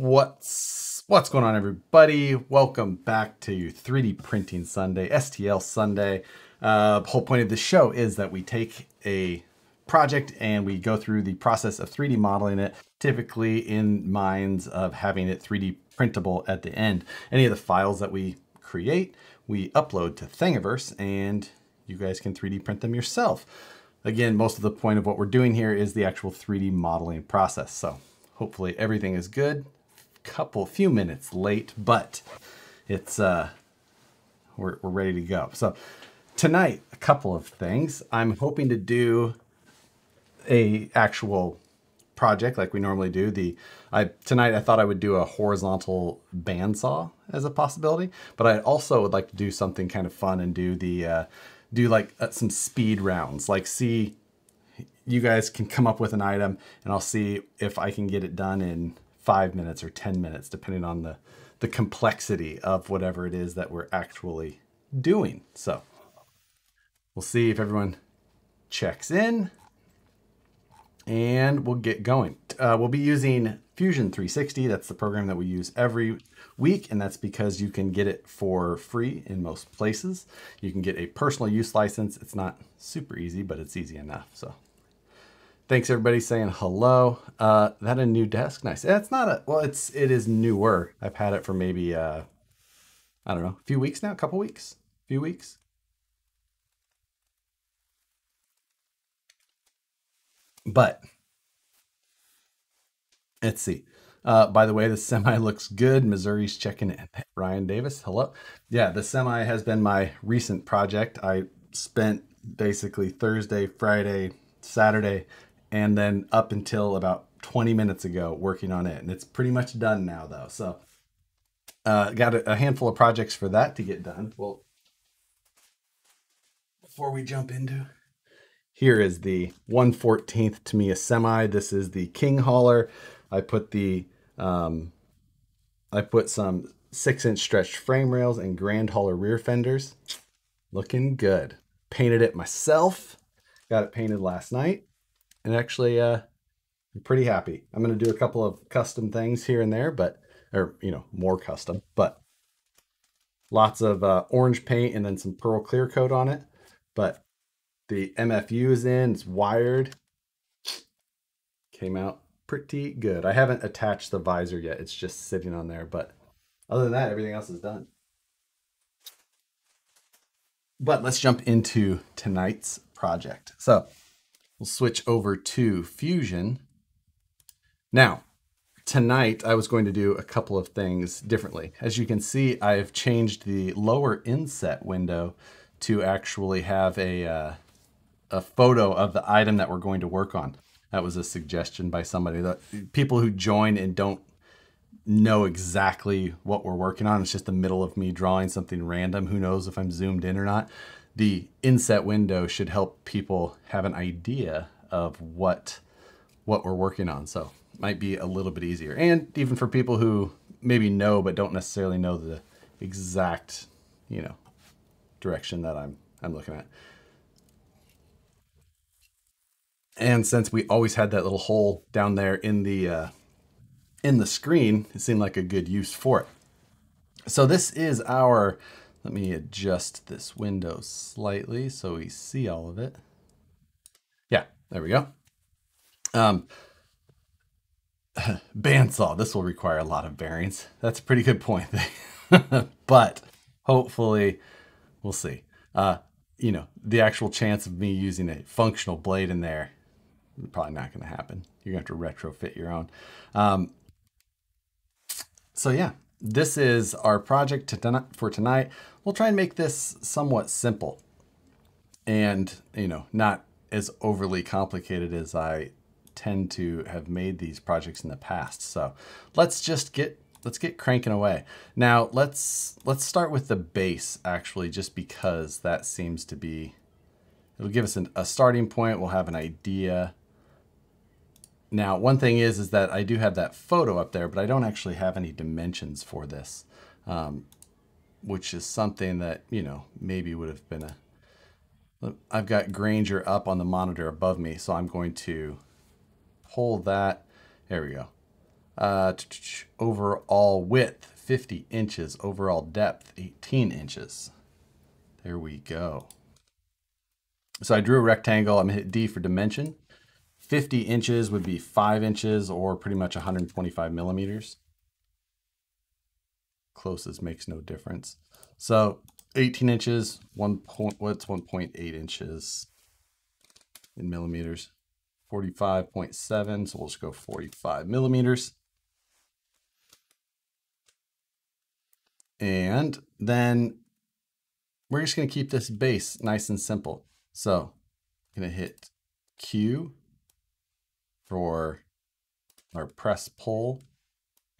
What's going on, everybody? Welcome back to 3D Printing Sunday, STL Sunday. The whole point of this show is that we take a project and we go through the process of 3D modeling it, typically in minds of having it 3D printable at the end. Any of the files that we create, we upload to Thingiverse and you guys can 3D print them yourself. Again, most of the point of what we're doing here is the actual 3D modeling process. So hopefully everything is good. Few minutes late, but it's we're ready to go. So tonight, a couple of things. I'm hoping to do a actual project like we normally do. Tonight I thought I would do a horizontal bandsaw as a possibility, but I also would like to do something kind of fun and do the some speed rounds. Like, see, you guys can come up with an item and I'll see if I can get it done in 5 minutes or 10 minutes, depending on the complexity of whatever it is that we're actually doing. So we'll see if everyone checks in and we'll get going. We'll be using Fusion 360. That's the program that we use every week, and that's because you can get it for free in most places. You can get a personal use license. It's not super easy, but it's easy enough. So thanks, everybody, saying hello. That a new desk? Nice. That's not a, well, it is newer. I've had it for maybe, I don't know, a few weeks now, a couple weeks, a few weeks. But let's see. By the way, the semi looks good. Missouri's checking in. Ryan Davis, hello. Yeah, the semi has been my recent project. I spent basically Thursday, Friday, Saturday, and then up until about 20 minutes ago working on it. And it's pretty much done now, though. So got a handful of projects for that to get done. Well, before we jump into, here is the 1/14 Tamiya semi. This is the King Hauler. I put the I put some 6-inch stretched frame rails and Grand Hauler rear fenders. Looking good. Painted it myself. Got it painted last night. And actually, I'm pretty happy. I'm going to do a couple of custom things here and there, but, or, you know, more custom, but lots of orange paint and then some pearl clear coat on it. But the MFU is in, it's wired. Came out pretty good. I haven't attached the visor yet. It's just sitting on there, but other than that, everything else is done. But let's jump into tonight's project. So we'll switch over to Fusion. Now, tonight I was going to do a couple of things differently. As you can see, I've changed the lower inset window to actually have a photo of the item that we're going to work on. That was a suggestion by somebody. That people who join and don't know exactly what we're working on, it's just the middle of me drawing something random. Who knows if I'm zoomed in or not. The inset window should help people have an idea of what we're working on. So it might be a little bit easier. And even for people who maybe know, but don't necessarily know the exact, you know, direction that I'm looking at. And since we always had that little hole down there in the screen, it seemed like a good use for it. So this is our, let me adjust this window slightly so we see all of it. Yeah, there we go. Bandsaw, this will require a lot of bearings. That's a pretty good point. But hopefully, we'll see. You know, the actual chance of me using a functional blade in there, probably not going to happen. You're going to have to retrofit your own. So yeah. This is our project for tonight. We'll try and make this somewhat simple and, you know, not as overly complicated as I tend to have made these projects in the past. So let's just get cranking away. Now let's start with the base, actually, just because that seems to be, it'll give us a starting point. We'll have an idea. Now, one thing is that I do have that photo up there, but I don't actually have any dimensions for this, which is something that, you know, maybe would have been a, I've got Granger up on the monitor above me, so I'm going to pull that. There we go. Overall width, 50 inches. Overall depth, 18 inches. There we go. So I drew a rectangle. I'm going to hit D for dimension. 50 inches would be 5 inches, or pretty much 125 millimeters. Closest makes no difference. So 18 inches, 1.8 inches in millimeters. 45.7, so we'll just go 45 millimeters. And then we're just going to keep this base nice and simple. So I'm going to hit Q for our press pull.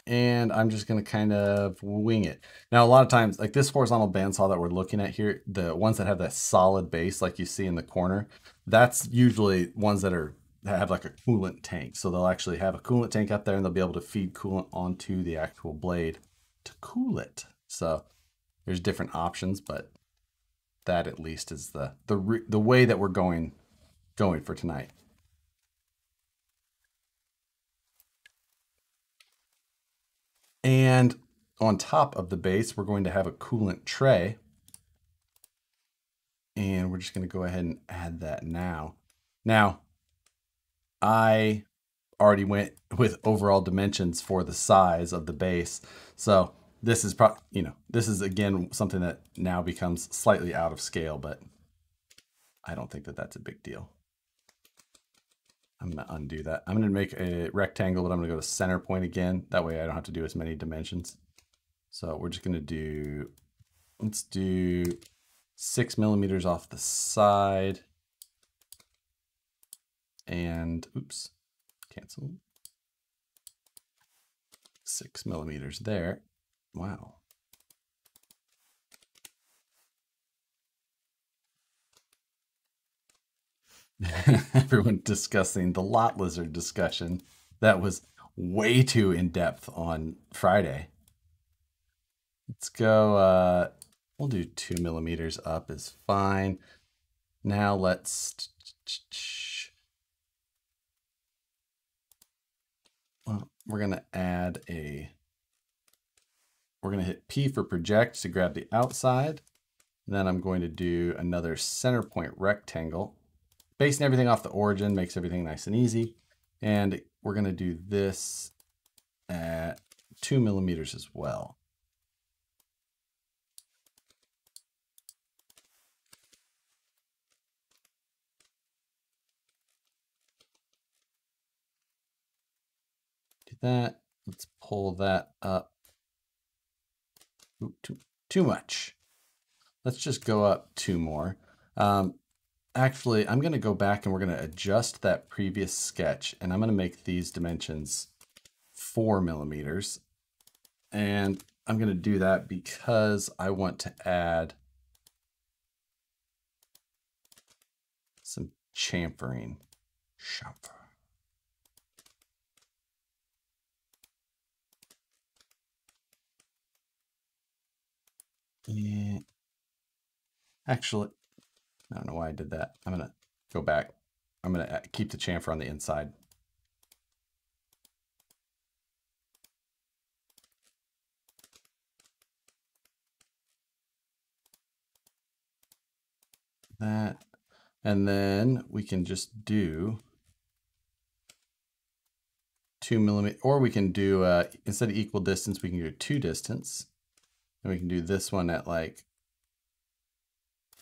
And I'm just going to kind of wing it. Now, a lot of times, like this horizontal bandsaw that we're looking at here, the ones that have that solid base, like you see in the corner, that's usually ones that are have like a coolant tank. So they'll actually have a coolant tank up there, and they'll be able to feed coolant onto the actual blade to cool it. So there's different options, but that at least is the way that we're going for tonight. And on top of the base, we're going to have a coolant tray. And we're just going to go ahead and add that now. Now, I already went with overall dimensions for the size of the base. So this is probably, you know, this is again something that now becomes slightly out of scale, but I don't think that that's a big deal. I'm going to undo that. I'm going to make a rectangle, but I'm going to go to center point again. That way I don't have to do as many dimensions. So we're just going to do, let's do 6 millimeters off the side. And oops, cancel. 6 millimeters there. Wow. Everyone discussing the lot lizard discussion that was way too in depth on Friday. Let's go, we'll do 2 millimeters up is fine. Now let's, well, we're going to add a, we're going to hit P for project to grab the outside. And then I'm going to do another center point rectangle. Basing everything off the origin makes everything nice and easy. And we're going to do this at 2 millimeters as well. Do that. Let's pull that up. Ooh, too much. Let's just go up 2 more. Actually, I'm going to go back and we're going to adjust that previous sketch, and I'm going to make these dimensions 4 millimeters. And I'm going to do that because I want to add some chamfering. Chamfer. Yeah. Actually, I don't know why I did that. I'm going to go back. I'm going to keep the chamfer on the inside. That. And then we can just do 2 millimeter, or we can do, instead of equal distance, we can do 2 distance. And we can do this one at like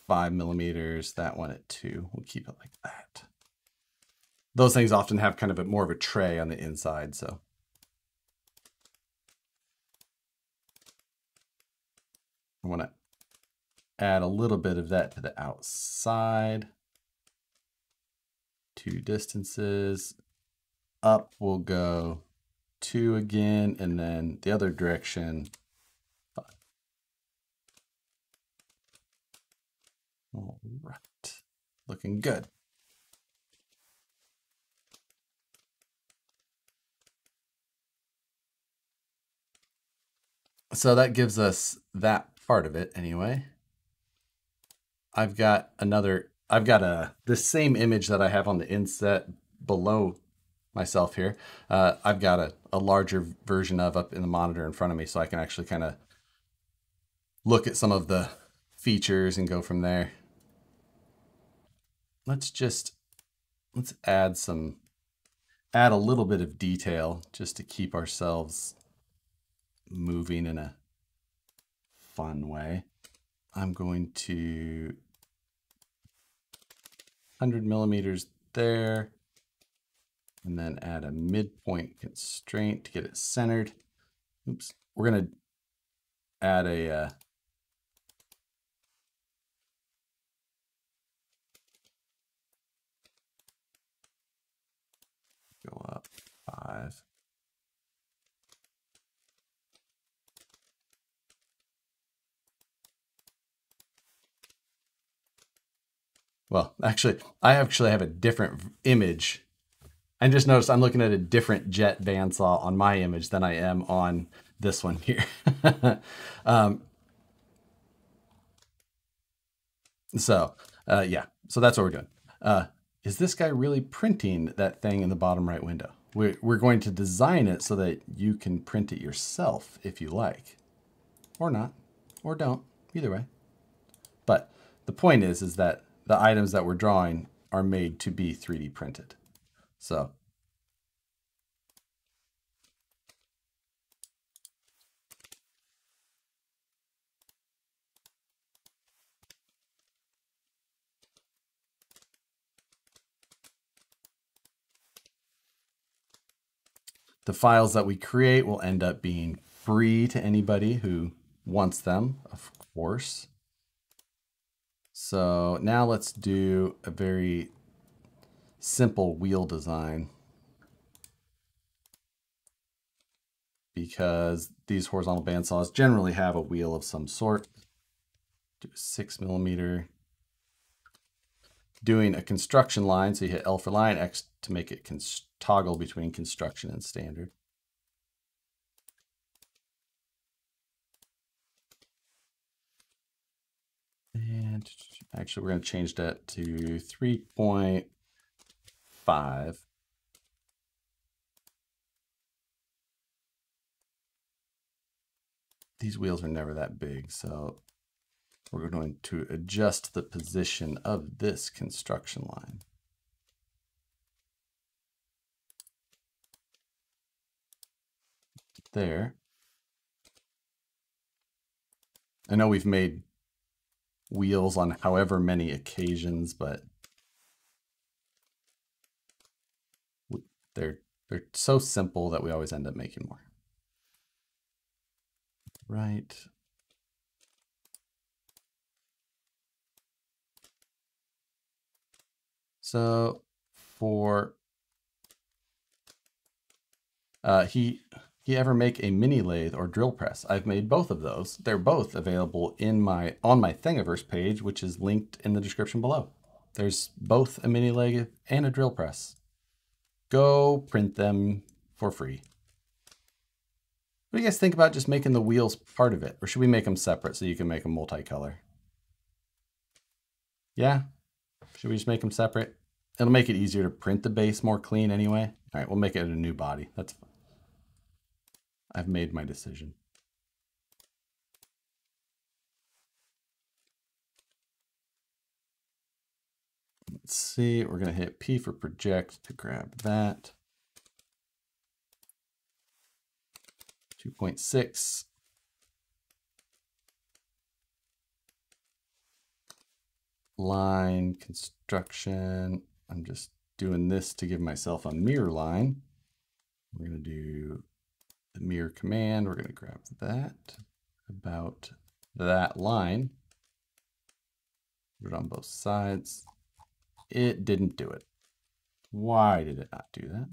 5 millimeters, that one at 2. We'll keep it like that. Those things often have kind of a more of a tray on the inside, so. I want to add a little bit of that to the outside. 2 distances. Up we'll go 2 again, and then the other direction. All right, looking good. So that gives us that part of it anyway. I've got another, I've got the same image that I have on the inset below myself here. I've got a larger version of up in the monitor in front of me, so I can actually kind of look at some of the features and go from there. Let's add a little bit of detail just to keep ourselves moving in a fun way. I'm going to 100 millimeters there, and then add a midpoint constraint to get it centered. Oops, we're going to add a go up 5. Well, actually, I actually have a different image. I just noticed I'm looking at a different jet bandsaw on my image than I am on this one here. Yeah, so that's what we're doing. Is this guy really printing that thing in the bottom right window? We're going to design it so that you can print it yourself if you like, or not, or don't, either way. But the point is that the items that we're drawing are made to be 3D printed. So the files that we create will end up being free to anybody who wants them, of course. So now let's do a very simple wheel design, because these horizontal bandsaws generally have a wheel of some sort. Do a 6 millimeter. Doing a construction line, so you hit L for line, X to make it toggle between construction and standard. And actually, we're going to change that to 3.5. These wheels are never that big, so we're going to adjust the position of this construction line. There. I know we've made wheels on however many occasions, but they're so simple that we always end up making more. Right. So for he ever make a mini lathe or drill press? I've made both of those. They're both available in on my Thingiverse page, which is linked in the description below. There's both a mini lathe and a drill press. Go print them for free. What do you guys think about just making the wheels part of it? Or should we make them separate so you can make them multicolor? Yeah? Should we just make them separate? It'll make it easier to print the base more clean anyway. All right, we'll make it a new body. That's fine. I've made my decision. Let's see, we're going to hit P for project to grab that. 2.6. Line construction. I'm just doing this to give myself a mirror line. We're going to do the mirror command. We're going to grab that about that line. Put it on both sides. It didn't do it. Why did it not do that?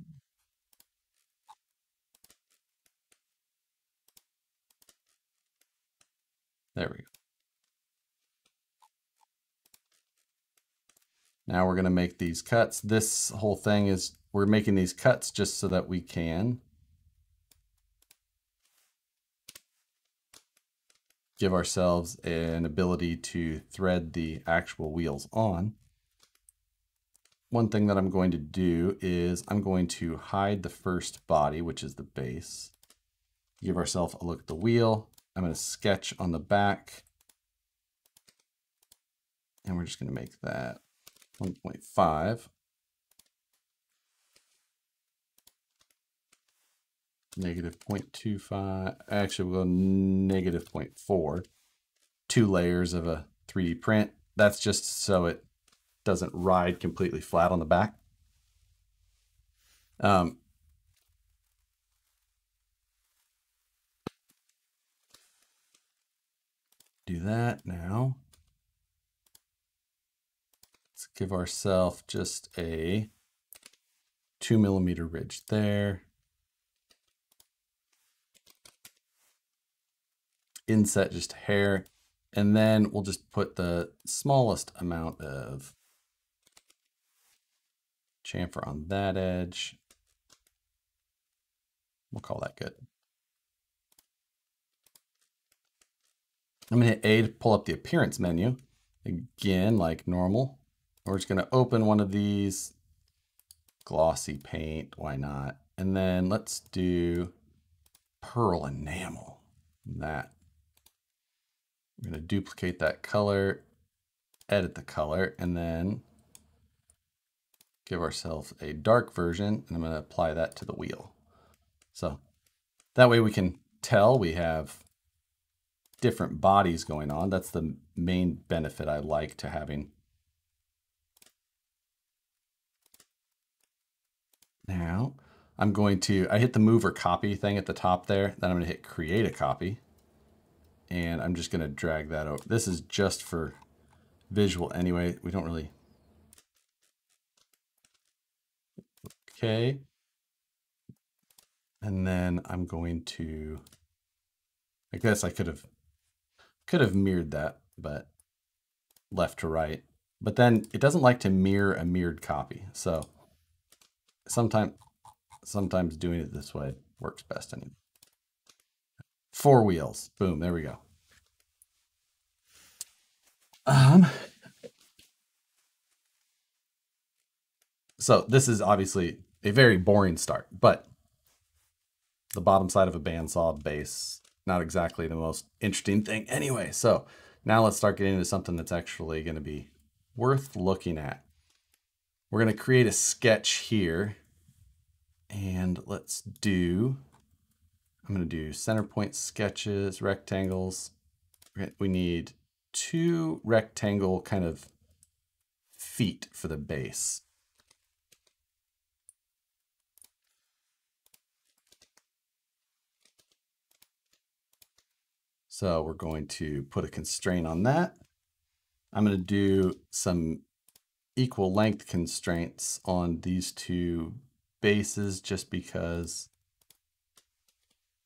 There we go. Now we're going to make these cuts. This whole thing is, we're making these cuts just so that we can give ourselves an ability to thread the actual wheels on. One thing that I'm going to do is I'm going to hide the first body, which is the base. Give ourselves a look at the wheel. I'm going to sketch on the back. And we're just going to make that 1.5. Negative 0.25, actually we'll go negative 0.4. 2 layers of a 3D print. That's just so it doesn't ride completely flat on the back. Do that now. Let's give ourselves just a 2mm ridge there. Inset just hair, and then we'll just put the smallest amount of chamfer on that edge. We'll call that good. I'm going to hit A to pull up the appearance menu again, like normal. We're just going to open one of these, glossy paint, why not? And then let's do pearl enamel. That. I'm going to duplicate that color, edit the color, and then give ourselves a dark version. And I'm going to apply that to the wheel. So that way we can tell we have different bodies going on. That's the main benefit I like to having. Now I'm going to, I hit the move or copy thing at the top there. Then I'm going to hit create a copy. And I'm just going to drag that over. This is just for visual anyway. We don't really. Okay. And then I'm going to, I guess I could have mirrored that, but left to right. But then it doesn't like to mirror a mirrored copy. So sometimes doing it this way works best anyway. 4 wheels. Boom. There we go. So this is obviously a very boring start, but the bottom side of a bandsaw base, not exactly the most interesting thing anyway. So now let's start getting into something that's actually going to be worth looking at. We're going to create a sketch here. And let's do, I'm going to do center point sketches, rectangles. We need 2 rectangle kind of feet for the base. So we're going to put a constraint on that. I'm going to do some equal length constraints on these 2 bases just because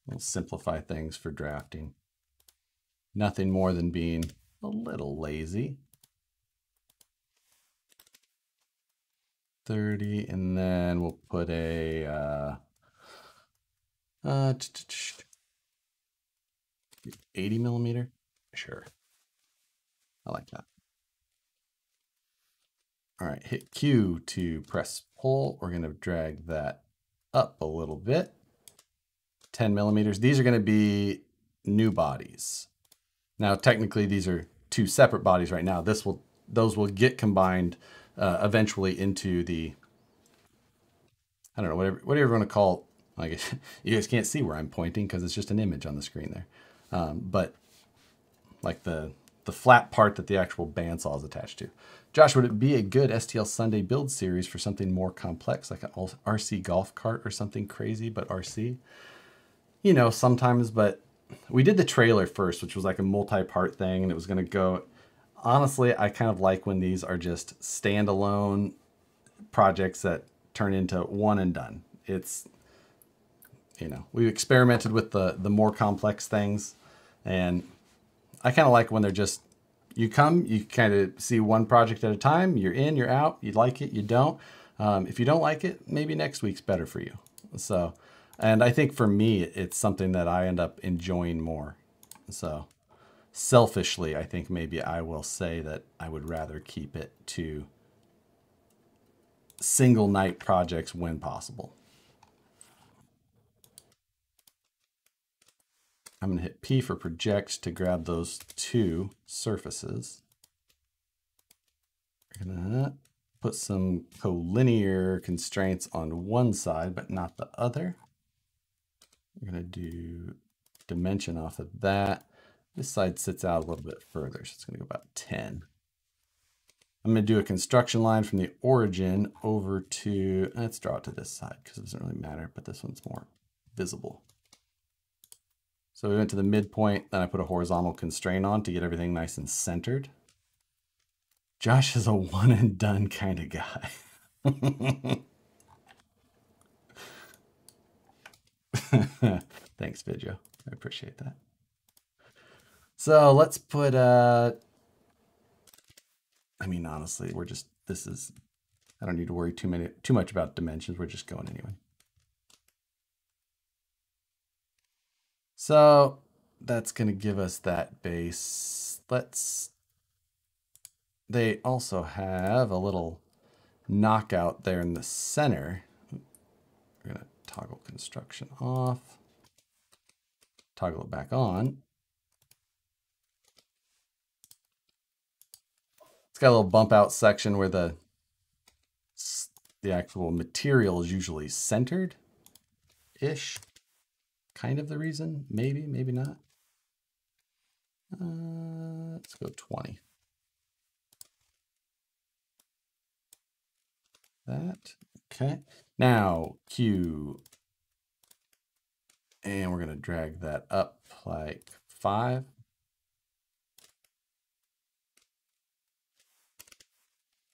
we'll simplify things for drafting. Nothing more than being a little lazy. 30, and then we'll put a 80mm. Sure. I like that. All right, hit Q to press pull. We're going to drag that up a little bit. 10mm. These are going to be new bodies. Now, technically, these are 2 separate bodies right now. Those will get combined eventually into the, I don't know, whatever you want to call. Like, you guys can't see where I'm pointing because it's just an image on the screen there. But like the flat part that the actual bandsaw is attached to. Josh, would it be a good STL Sunday build series for something more complex, like an RC golf cart or something crazy, but RC? You know, sometimes, but we did the trailer first, which was like a multi-part thing, and it was going to go... Honestly, I kind of like when these are just standalone projects that turn into one and done. It's, you know, we've experimented with the more complex things, and... I kind of like when they're just, you come, you kind of see one project at a time, you're in, you're out, you like it, you don't. If you don't like it, maybe next week's better for you. So, and I think for me, it's something that I end up enjoying more. So selfishly, I think maybe I will say that I would rather keep it to single night projects when possible. I'm going to hit P for project to grab those two surfaces. We're going to put some collinear constraints on one side, but not the other. We're going to do dimension off of that. This side sits out a little bit further, so it's going to go about 10. I'm going to do a construction line from the origin over to, let's draw it to this side because it doesn't really matter, but this one's more visible. So we went to the midpoint, then I put a horizontal constraint on to get everything nice and centered. Josh is a one and done kind of guy. Thanks, Vidya. I appreciate that. So let's put I mean, honestly, we're just, this is, I don't need to worry too much about dimensions. We're just going anyway. So that's going to give us that base. Let's, they also have a little knockout there in the center. We're going to toggle construction off, toggle it back on. It's got a little bump out section where the actual material is usually centered-ish. Kind of the reason, maybe, maybe not. Let's go 20. That, okay. Now Q, and we're gonna drag that up like 5.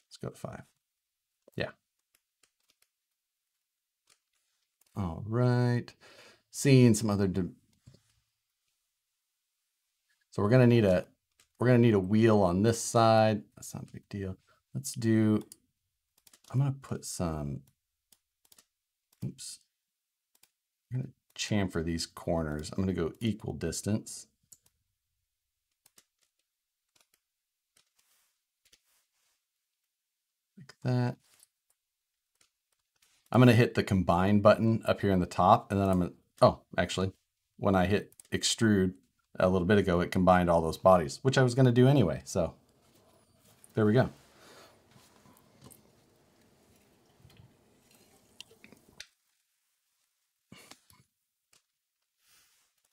Let's go to 5, yeah. All right. Seeing some other, so we're gonna need a wheel on this side. That's not a big deal. Let's do, I'm gonna put some, oops, I'm gonna chamfer these corners. I'm gonna go equal distance. Like that. I'm gonna hit the combine button up here in the top, and then I'm gonna, oh, actually, when I hit extrude a little bit ago, it combined all those bodies, which I was going to do anyway. So there we go.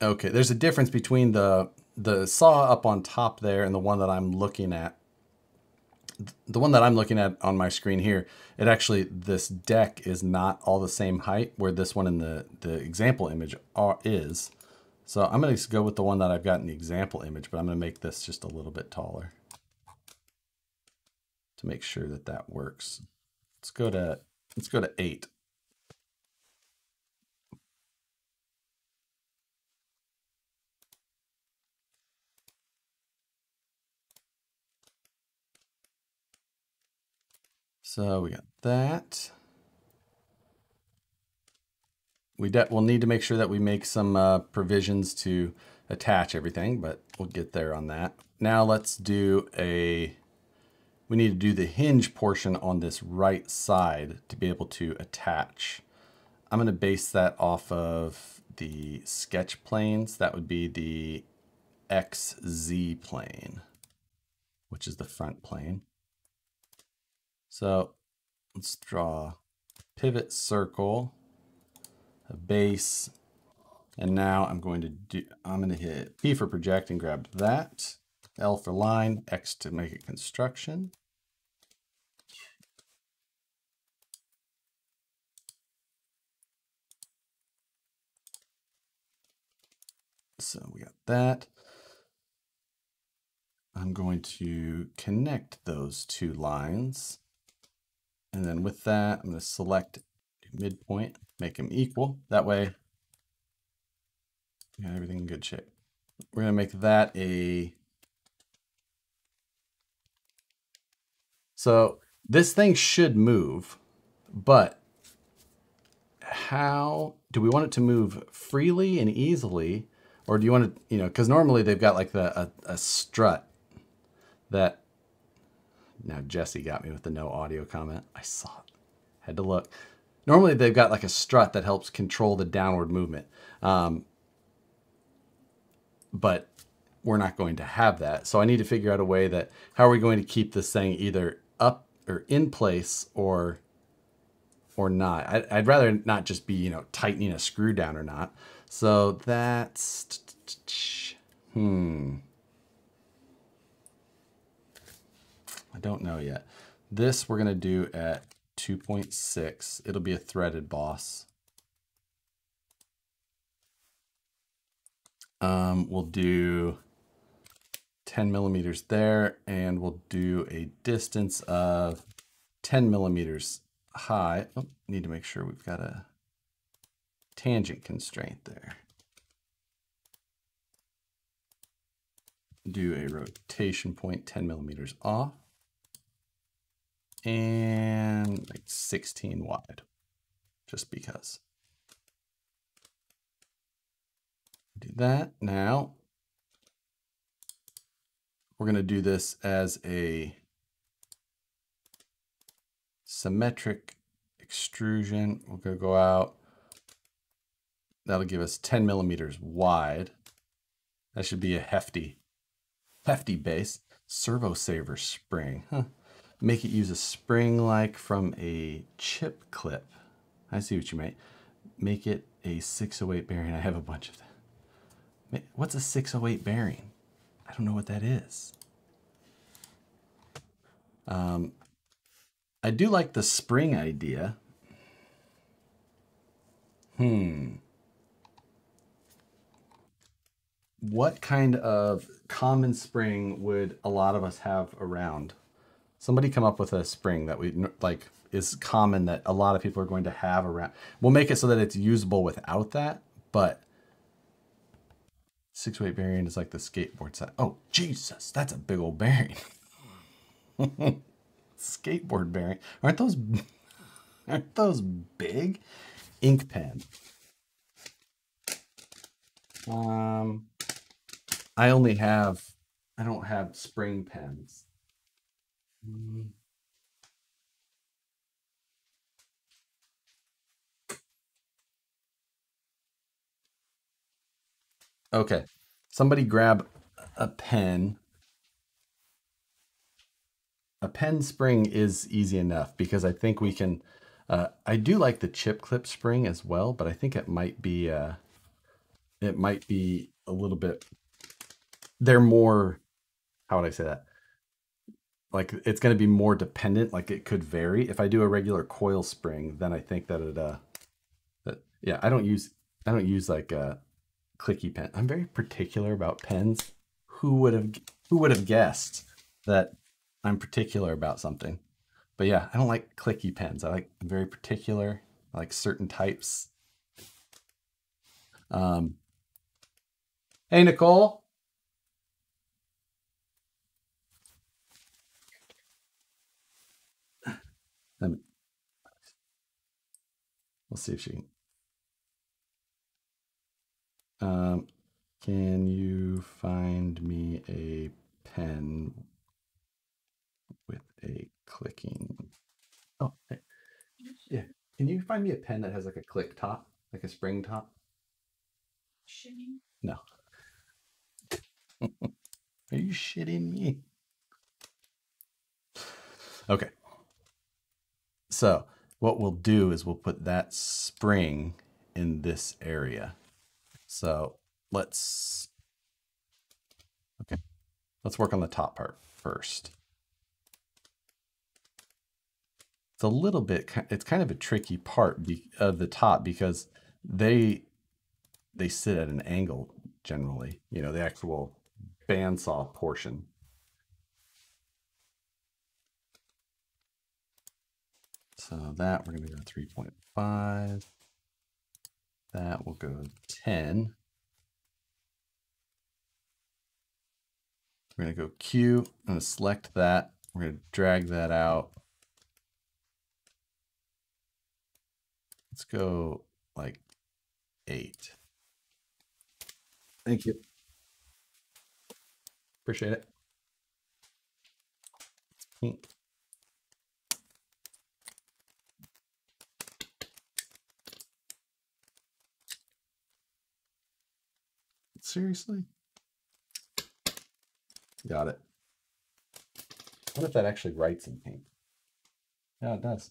Okay, there's a difference between the saw up on top there and the one that I'm looking at. The one that I'm looking at on my screen here, it actually, this deck is not all the same height where this one in the example image is. So I'm going to go with the one that I've got in the example image, but I'm going to make this just a little bit taller to make sure that that works. Let's go to 8. So we got that. We'll need to make sure that we make some provisions to attach everything, but we'll get there on that. Now let's do we need to do the hinge portion on this right side to be able to attach. I'm gonna base that off of the sketch planes. That would be the XZ plane, which is the front plane. So let's draw a pivot circle, a base, and now I'm going to hit P for project and grab that, L for line, X to make it construction. So we got that. I'm going to connect those two lines. And then with that, I'm going to select midpoint, make them equal. That way, we got everything in good shape. We're going to make that a. So this thing should move, but how do we want it to move freely and easily? Or do you want to, because normally they've got like a strut that. Now Jesse got me with the no audio comment. I saw it. had to look. Normally they've got like a strut that helps control the downward movement. But we're not going to have that. So I need to figure out a way that, how are we going to keep this thing either up or in place or not? I'd rather not just be, you know, tightening a screw down or not. So that's, I don't know yet. This we're gonna do at 2.6. It'll be a threaded boss. We'll do 10 millimeters there, and we'll do a distance of 10 millimeters high. Oh, need to make sure we've got a tangent constraint there. Do a rotation point 10 millimeters off, and like 16 wide, just because. Do that. Now we're going to do this as a symmetric extrusion. We're going to go out. That'll give us 10 millimeters wide. That should be a hefty base. Servo saver spring. Huh. Make it use a spring like from a chip clip. I see what you mean. Make it a 608 bearing. I have a bunch of that. What's a 608 bearing? I don't know what that is. I do like the spring idea. What kind of common spring would a lot of us have around? Somebody come up with a spring that we like is common that a lot of people are going to have around. We'll make it so that it's usable without that, but 608 bearing is like the skateboard side. Oh, Jesus, that's a big old bearing. Skateboard bearing. Aren't those big? Ink pen. I don't have spring pens. Okay, somebody grab a pen. A pen spring is easy enough because I think we can, I do like the chip clip spring as well, but I think it might be a little bit, they're more, how would I say that? Like it's going to be more dependent, like it could vary. If I do a regular coil spring, then I think that it, yeah, I don't use like clicky pen. I'm very particular about pens. Who would have guessed that I'm particular about something? But yeah, I don't like clicky pens. I'm very particular. I like certain types. Hey, Nicole. We'll see if she can. Can you find me a pen with a clicking? Oh, hey. Yeah. Can you find me a pen that has like a click top, like a spring top? Shitting? No. Are you shitting me? Okay. So what we'll do is we'll put that spring in this area. So let's work on the top part first. It's a little bit, it's kind of a tricky part of the top because they sit at an angle generally, you know, the actual bandsaw portion. So that we're going to go 3.5. That will go 10. We're going to go Q. I'm going to select that. We're going to drag that out. Let's go like 8. Thank you. Appreciate it. Pink. Seriously? Got it. What if that actually writes in paint? Yeah, it does.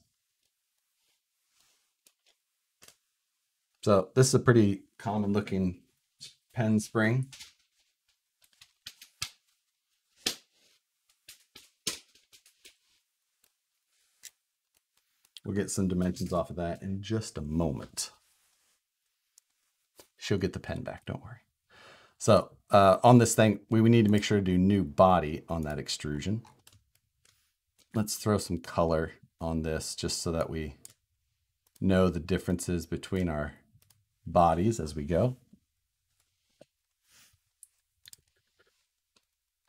So this is a pretty common looking pen spring. We'll get some dimensions off of that in just a moment. She'll get the pen back, don't worry. So on this thing, we need to make sure to do new body on that extrusion. Let's throw some color on this just so that we know the differences between our bodies as we go.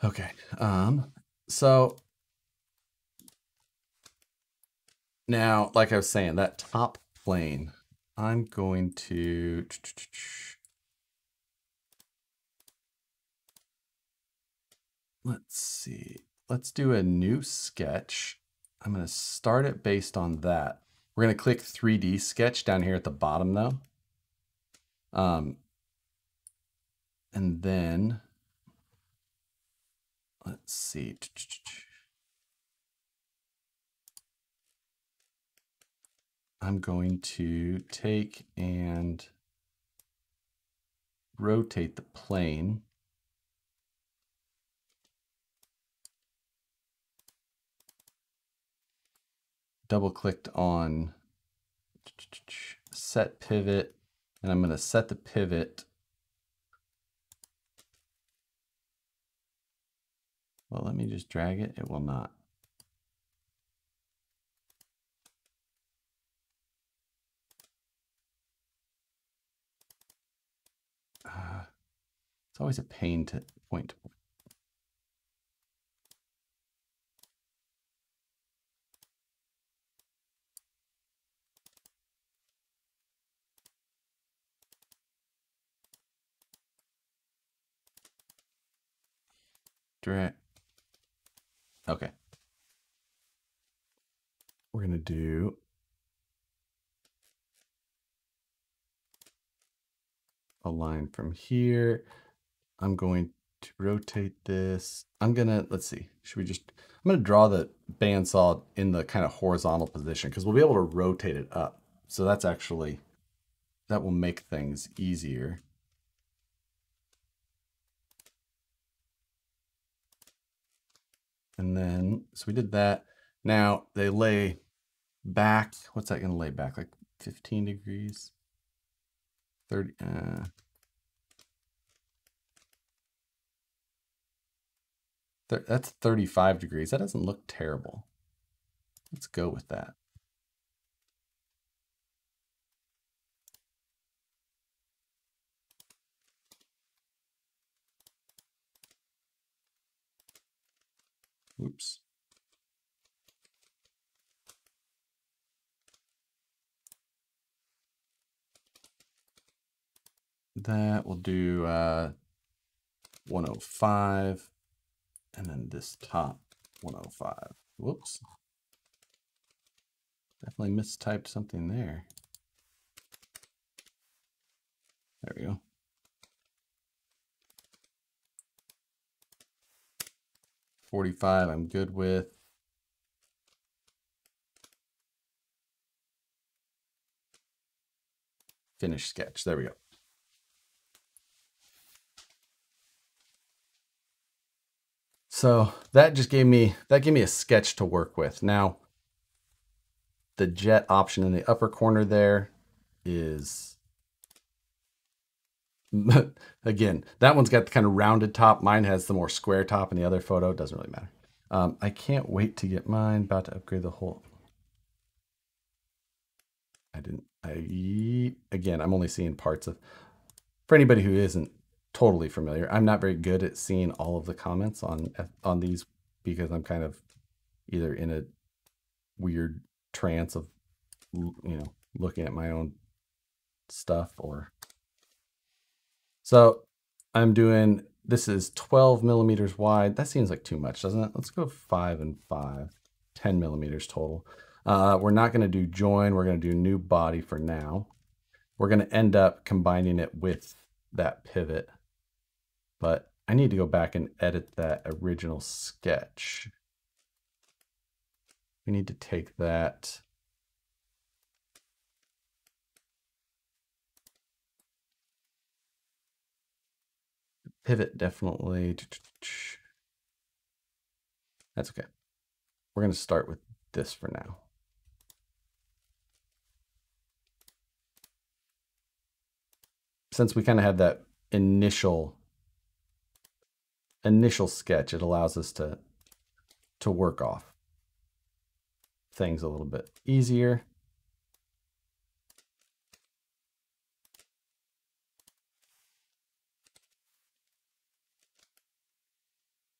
Okay, so now, like I was saying, that top plane, I'm going to let's see. Let's do a new sketch. I'm going to start it based on that. We're going to click 3D sketch down here at the bottom though. And then let's see. I'm going to take and rotate the plane. Double clicked on set pivot, and I'm going to set the pivot. Well, let me just drag it. It will not. It's always a pain to point to point. Direct. Okay. We're going to do a line from here. I'm going to rotate this. I'm going to, let's see, should we just, I'm going to draw the bandsaw in the kind of horizontal position because we'll be able to rotate it up. So that's actually, that will make things easier. And then, so we did that. Now they lay back. What's that going to lay back? Like 15 degrees? 30. That's 35 degrees. That doesn't look terrible. Let's go with that. Oops. That will do 105. And then this top 105. Whoops. Definitely mistyped something there. There we go. .45 I'm good with. Finish sketch. There we go. So that just gave me, that gave me a sketch to work with. Now the jet option in the upper corner there is, again, that one's got the kind of rounded top. Mine has the more square top in the other photo. It doesn't really matter. I can't wait to get mine. About to upgrade the whole. Again, I'm only seeing parts of, for anybody who isn't totally familiar, I'm not very good at seeing all of the comments on these because I'm kind of either in a weird trance of, you know, looking at my own stuff or. So I'm doing, this is 12 millimeters wide. That seems like too much, doesn't it? Let's go 5 and 5, 10 millimeters total. We're not going to do join. We're going to do new body for now. We're going to end up combining it with that pivot. but I need to go back and edit that original sketch. We need to take that. Pivot, definitely. That's okay. We're going to start with this for now. Since we kind of had that initial sketch, it allows us to work off things a little bit easier.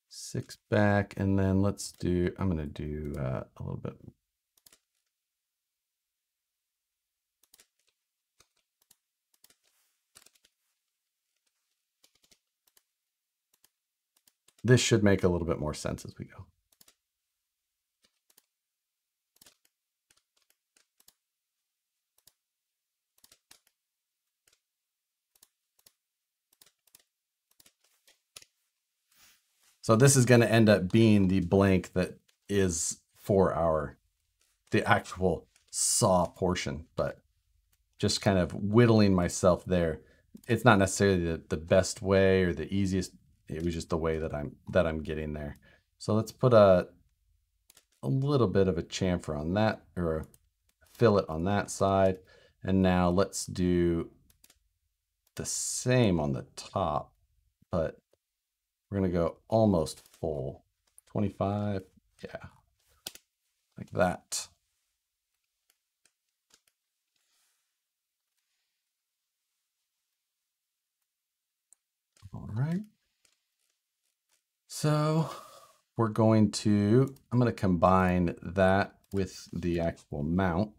Six back, and then let's do, I'm gonna do a little bit. This should make a little bit more sense as we go. So this is going to end up being the blank that is for the actual saw portion, but just kind of whittling myself there. It's not necessarily the best way or the easiest. It was just the way that I'm getting there. So let's put a little bit of a chamfer on that, or a fillet on that side. And now let's do the same on the top, but we're going to go almost full, 25, yeah, like that. All right. So we're going to, I'm going to combine that with the actual mount.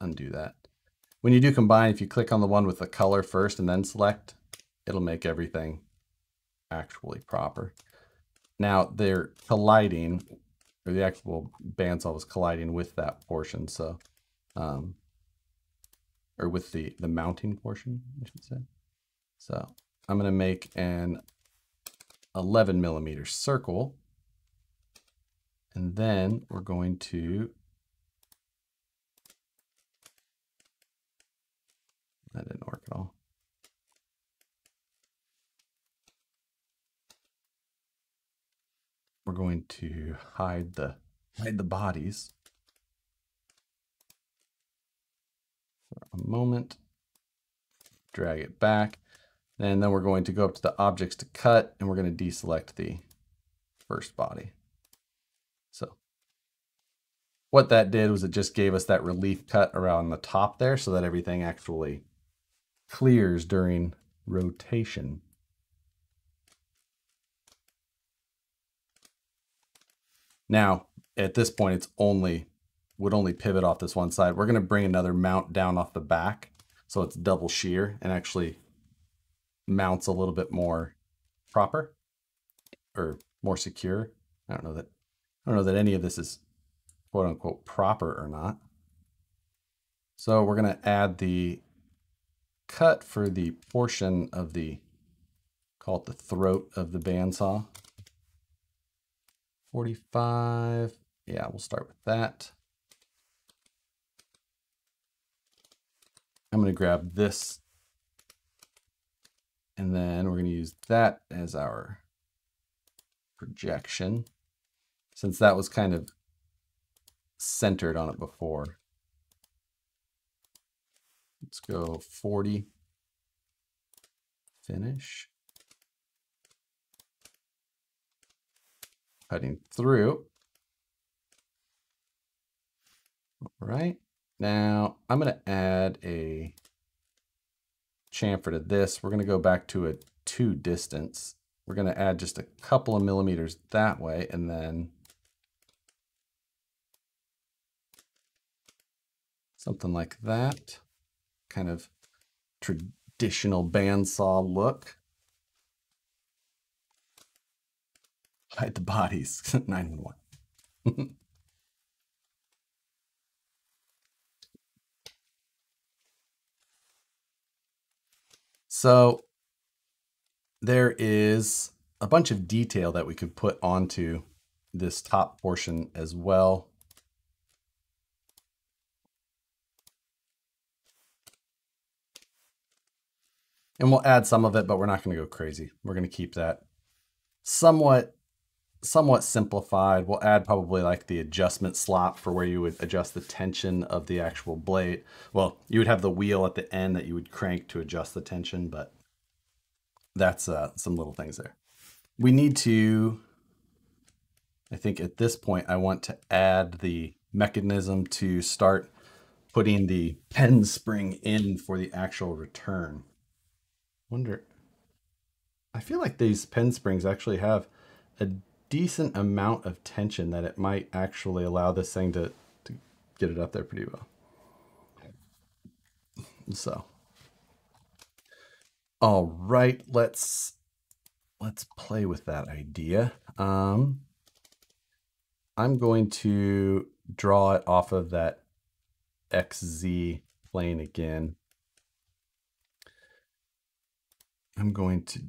Undo that. When you do combine, if you click on the one with the color first and then select, it'll make everything actually proper. Now they're colliding, or the actual bandsaw was colliding with that portion, so or with the mounting portion, I should say. So I'm going to make an 11mm circle, and then we're going to that didn't work at all. We're going to hide the bodies for a moment, drag it back, and then we're going to go up to the objects to cut, and we're going to deselect the first body. So what that did was it just gave us that relief cut around the top there so that everything actually clears during rotation. Now, at this point, it's would only pivot off this one side. We're going to bring another mount down off the back, so it's double shear and actually mounts a little bit more proper or more secure. I don't know that any of this is quote unquote proper or not. So we're going to add the cut for the portion of the, call it the throat of the bandsaw. 45. Yeah, we'll start with that. I'm going to grab this, and then we're going to use that as our projection, since that was kind of centered on it before. Let's go 40. Finish. Cutting through. All right. Now I'm going to add a chamfer to this. We're going to go back to a 2 distance. We're going to add just a couple of millimeters that way, and then something like that. Kind of traditional bandsaw look. Hide the bodies. 911. So there is a bunch of detail that we could put onto this top portion as well. And we'll add some of it, but we're not going to go crazy. We're going to keep that somewhat simplified. We'll add probably like the adjustment slot for where you would adjust the tension of the actual blade. Well, you would have the wheel at the end that you would crank to adjust the tension, but that's some little things there. We need to, I think at this point, I want to add the mechanism to start putting the pen spring in for the actual return. Wonder, I feel like these pen springs actually have a decent amount of tension that it might actually allow this thing to get it up there pretty well. So, all right, let's play with that idea. I'm going to draw it off of that XZ plane again. I'm going to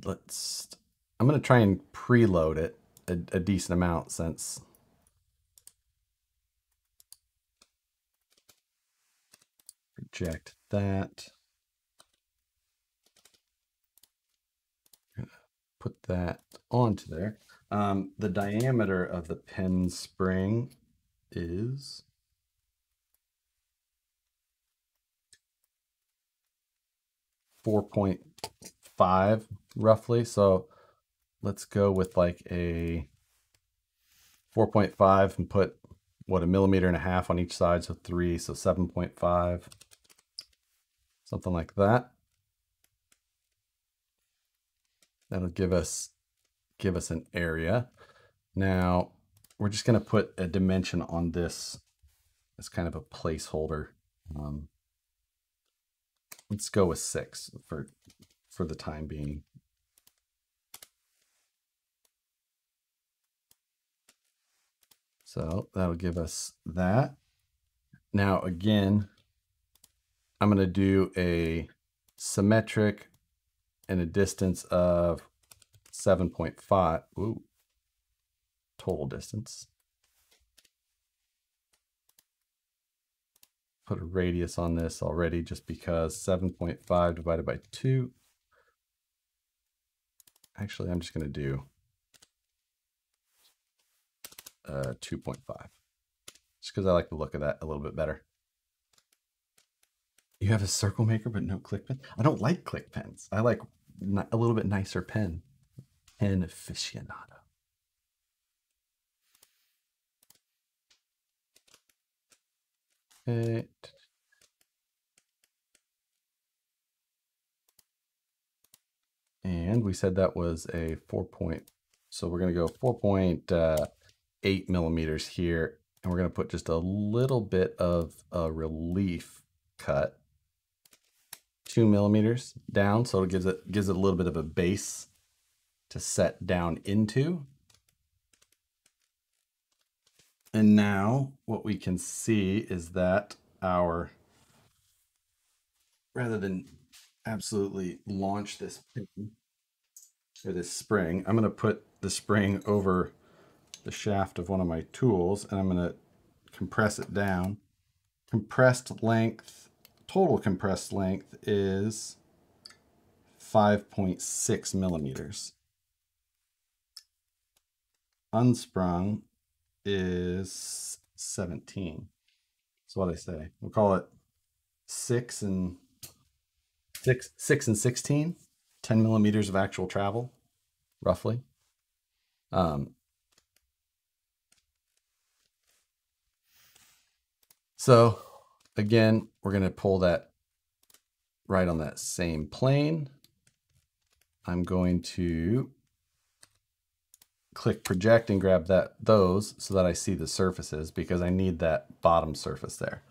try and preload it a decent amount since project that. I'm going to put that onto there. The diameter of the pen spring is 4.5 roughly. So let's go with like a 4.5 and put what, 1.5 millimeters on each side. So 3, so 7.5, something like that. That'll give us an area. Now we're just going to put a dimension on this as kind of a placeholder. Let's go with 6 for the time being. So that'll give us that. Now again, I'm going to do a symmetric and a distance of 7.5. Ooh, total distance. Put a radius on this already just because 7.5 divided by 2. Actually, I'm just going to do 2.5 just because I like the look of that a little bit better. You have a circle maker, but no click pen. I don't like click pens. I like a little bit nicer pen. Pen aficionado. And we said that was a 4 point. So we're going to go 4.8 millimeters here. And we're going to put just a little bit of a relief cut, 2 millimeters down. So it gives it a little bit of a base to set down into. And now what we can see is that our, rather than absolutely launch this pin or this spring, I'm going to put the spring over the shaft of one of my tools and I'm going to compress it down. Compressed length, total compressed length is 5.6 millimeters. Unsprung is 17. So what I say, we'll call it 6 and 16, 10 millimeters of actual travel, roughly. So again, we're going to pull that right on that same plane. I'm going to click project and grab those so that I see the surfaces because I need that bottom surface there.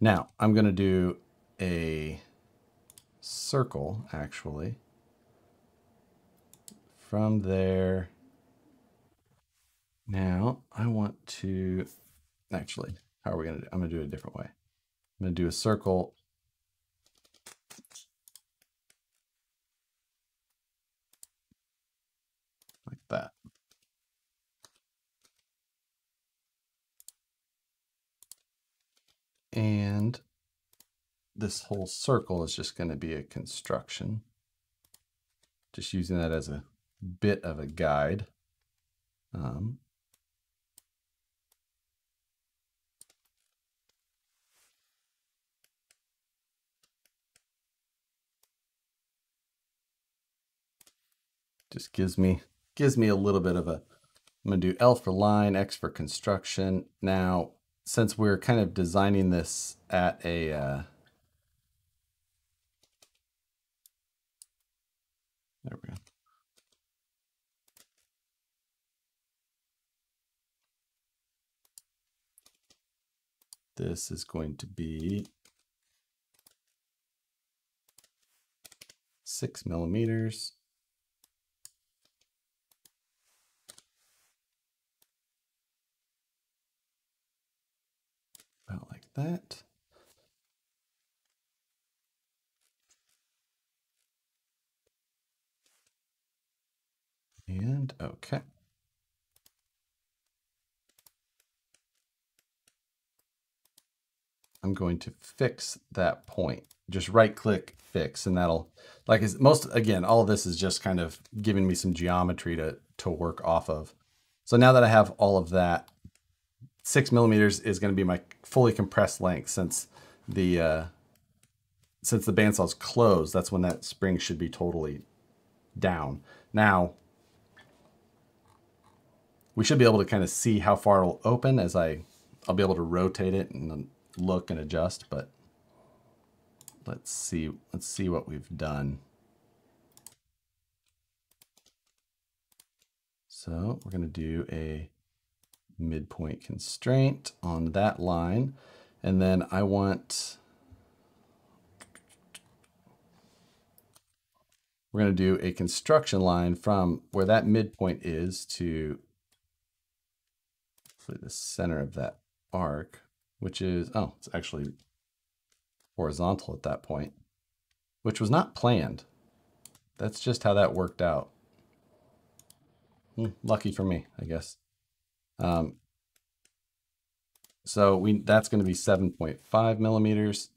Now I'm going to do a circle actually from there. Now I want to actually, how are we going to do? I'm going to do it a different way. I'm going to do a circle that. And this whole circle is just going to be a construction. Just using that as a bit of a guide. Just gives me a little bit of a, I'm going to do L for line, X for construction. Now, since we're kind of designing this at a, there we go. This is going to be 6 millimeters. About like that. And okay. I'm going to fix that point. Just right click, fix, and that'll, like most, again, all of this is just kind of giving me some geometry to work off of. So now that I have all of that, 6 millimeters is going to be my fully compressed length since the bandsaw is closed. That's when that spring should be totally down. Now we should be able to kind of see how far it'll open as I'll be able to rotate it and look and adjust. But let's see what we've done. So we're going to do a midpoint constraint on that line. And then I want, we're going to do a construction line from where that midpoint is to the center of that arc, which is, oh, it's actually horizontal at that point, which was not planned. That's just how that worked out. Lucky for me, I guess. So that's going to be 7.5 millimeters.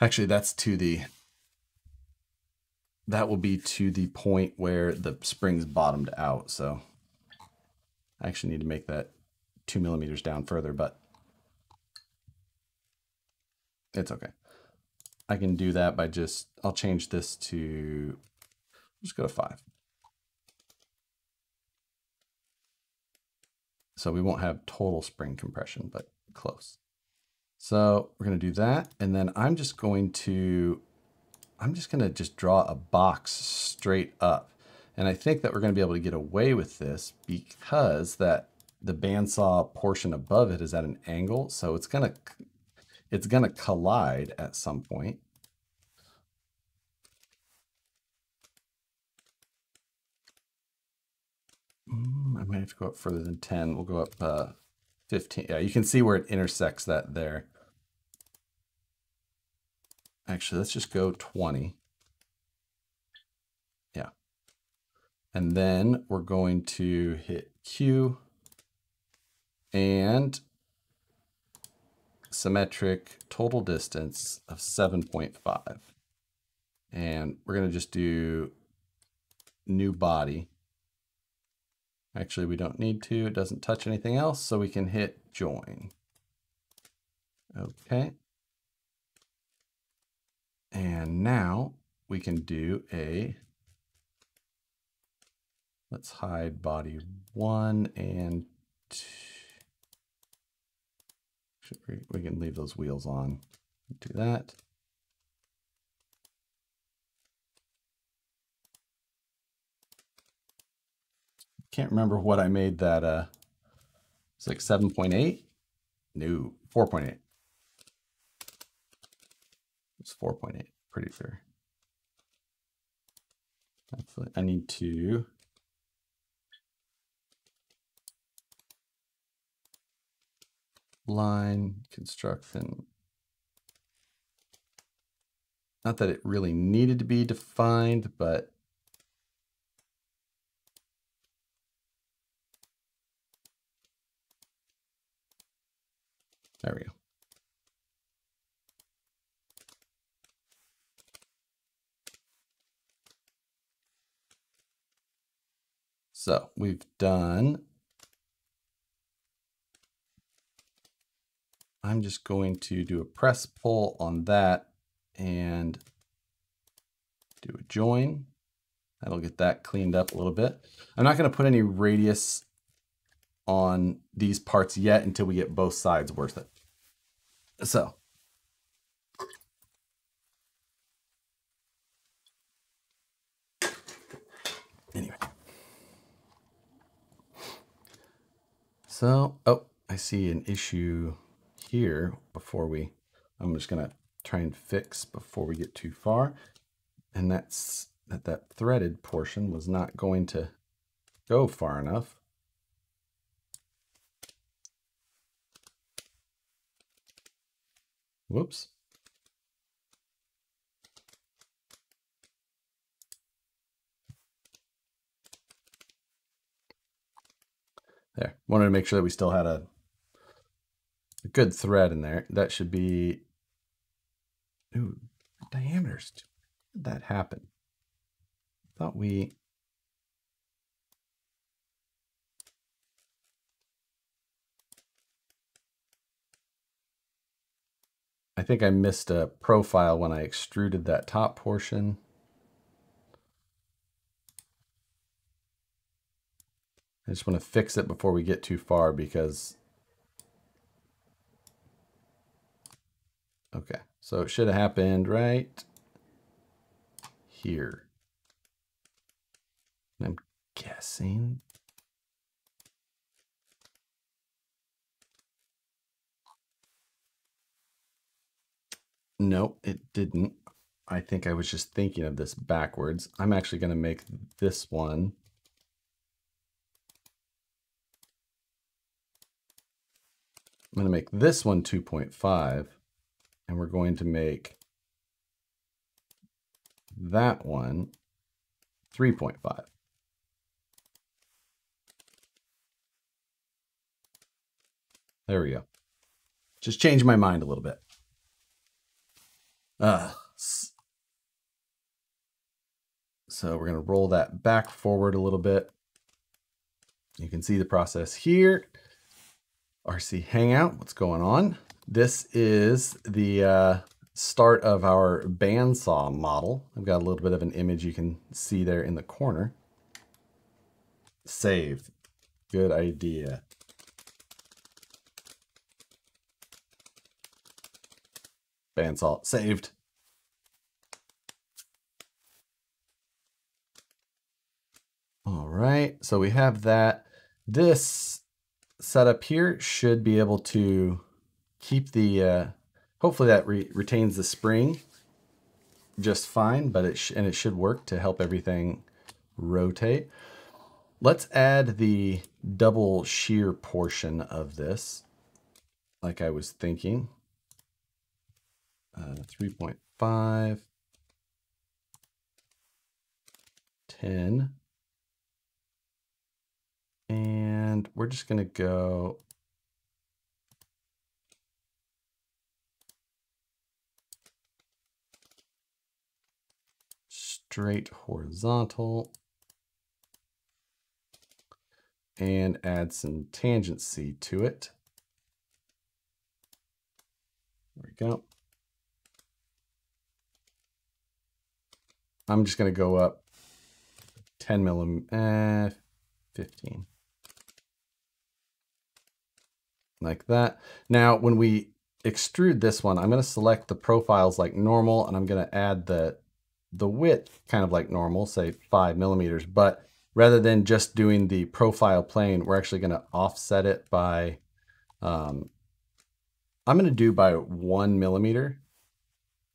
Actually, that's that will be to the point where the spring's bottomed out. So I actually need to make that 2 millimeters down further, but it's okay. I can do that by I'll change this to, just go to 5. So we won't have total spring compression, but close. So we're going to do that. And then I'm just going to draw a box straight up. And I think that we're going to be able to get away with this because the bandsaw portion above it is at an angle. So it's going to collide at some point. I might have to go up further than 10. We'll go up 15. Yeah, you can see where it intersects that there. Actually, let's just go 20. Yeah. And then we're going to hit Q and symmetric total distance of 7.5. And we're going to just do new body. Actually, we don't need to, it doesn't touch anything else, so we can hit join. Okay. And now we can do let's hide body 1 and 2. We can leave those wheels on, do that. Can't remember what I made that, it's like 7.8? No, 4.8. It's 4.8, pretty sure. Actually, I need to line construction. Not that it really needed to be defined, but There we go. So we've done, I'm just going to do a press pull on that and do a join. That'll get that cleaned up a little bit. I'm not going to put any radius on these parts yet until we get both sides worth it. So. Anyway. So, oh, I see an issue here before we, I'm just going to try and fix before we get too far. And that's that that threaded portion was not going to go far enough. Whoops. There, wanted to make sure that we still had a good thread in there. That should be, ooh, diameters. How did that happen? Thought we, I think I missed a profile when I extruded that top portion. I just want to fix it before we get too far because, okay, so it should have happened right here. I'm guessing. No, it didn't. I think I was just thinking of this backwards. I'm actually going to make this one. I'm going to make this one 2.5, and we're going to make that one 3.5. There we go. Just changed my mind a little bit. So we're going to roll that back forward a little bit. You can see the process here. RC Hangout, what's going on? This is the start of our bandsaw model. I've got a little bit of an image you can see there in the corner. Save. Good idea. Bandsaw saved. All right, so we have that. This setup here should be able to keep the, hopefully that retains the spring just fine, but it should work to help everything rotate. Let's add the double shear portion of this, like I was thinking. 3.5, 10, and we're just going to go straight horizontal and add some tangency to it. There we go. I'm just going to go up 10 millimeters, 15. Like that. Now, when we extrude this one, I'm going to select the profiles like normal, and I'm going to add the width kind of like normal, say 5 millimeters. But rather than just doing the profile plane, we're actually going to offset it by, I'm going to do by 1 millimeter.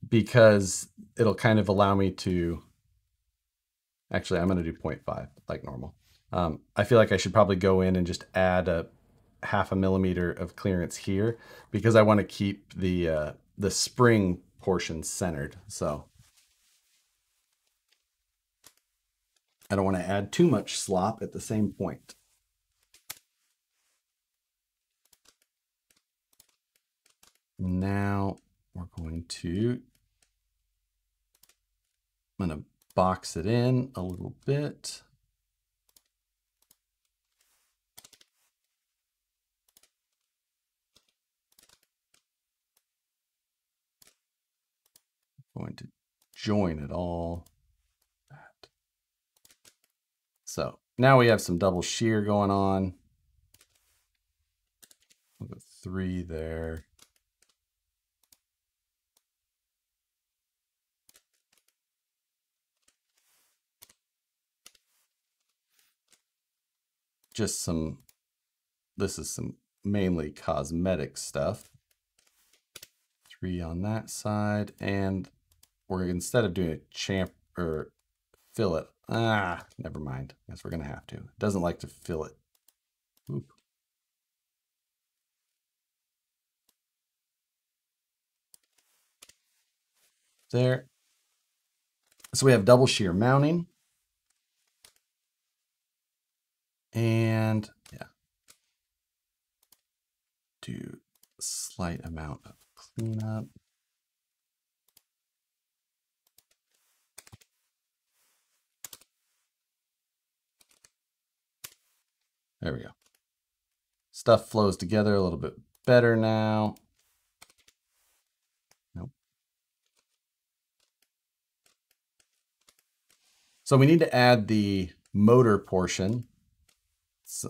Because it'll kind of allow me to, actually I'm going to do 0.5 like normal. I feel like I should probably go in and just add a 0.5 millimeter of clearance here because I want to keep the spring portion centered. So I don't want to add too much slop at the same point. Now we're going to, I'm going to box it in a little bit. I'm going to join it all. So now we have some double shear going on. We'll go 3 there. Just some, this is some mainly cosmetic stuff. 3 on that side, and we're, instead of doing a chamfer or fillet, never mind. Guess we're gonna have to. It doesn't like to fillet. Oop. There. So we have double shear mounting. And yeah, do a slight amount of cleanup. There we go. Stuff flows together a little bit better now. Nope. So we need to add the motor portion,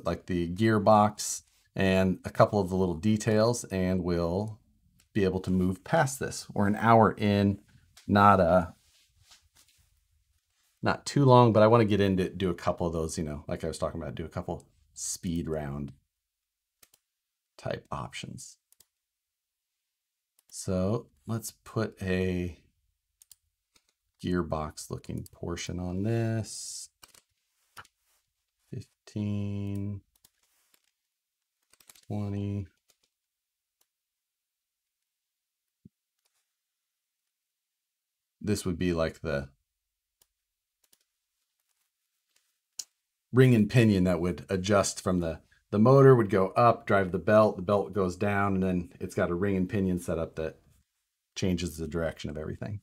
like the gearbox and a couple of the little details, and we'll be able to move past this. We're an hour in, not too long, but I want to get into, do a couple of those, you know, like I was talking about, do a couple speed round type options. So let's put a gearbox looking portion on this. 15, 20. This would be like the ring and pinion that would adjust from the motor would go up, drive the belt goes down, and then it's got a ring and pinion set up that changes the direction of everything.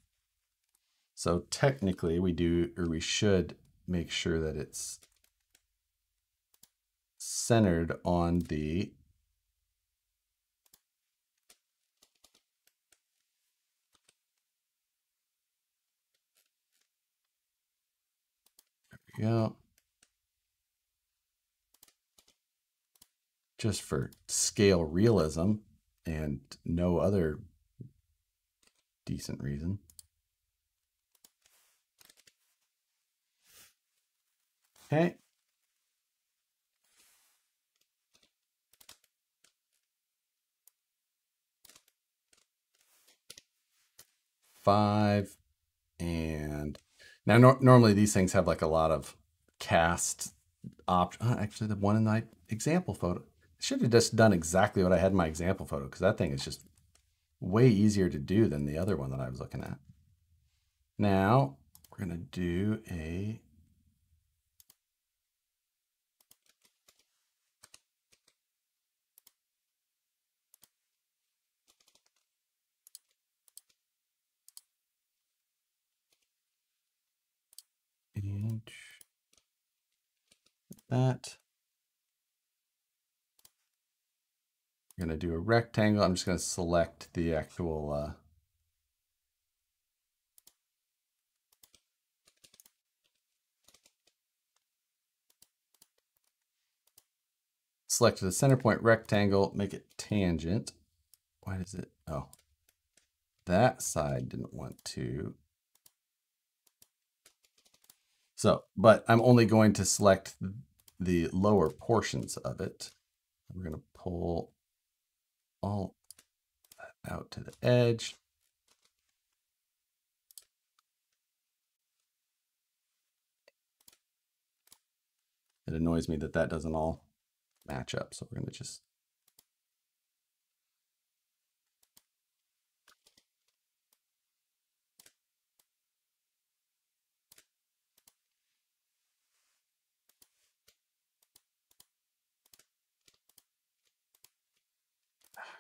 So technically we do, or we should make sure that it's centered on the there we go. Just for scale realism and no other decent reason. Okay. Five, and now normally these things have like a lot of cast options. Oh, actually, the one in my example photo, I should have just done exactly what I had in my example photo, because that thing is just way easier to do than the other one that I was looking at. Now we're gonna do a inch like that. I'm going to do a rectangle. I'm just going to select the actual select the center point rectangle, make it tangent. Why does it? Oh, that side didn't want to. So, but I'm only going to select the lower portions of it. We're going to pull all that out to the edge. It annoys me that that doesn't all match up. So we're going to just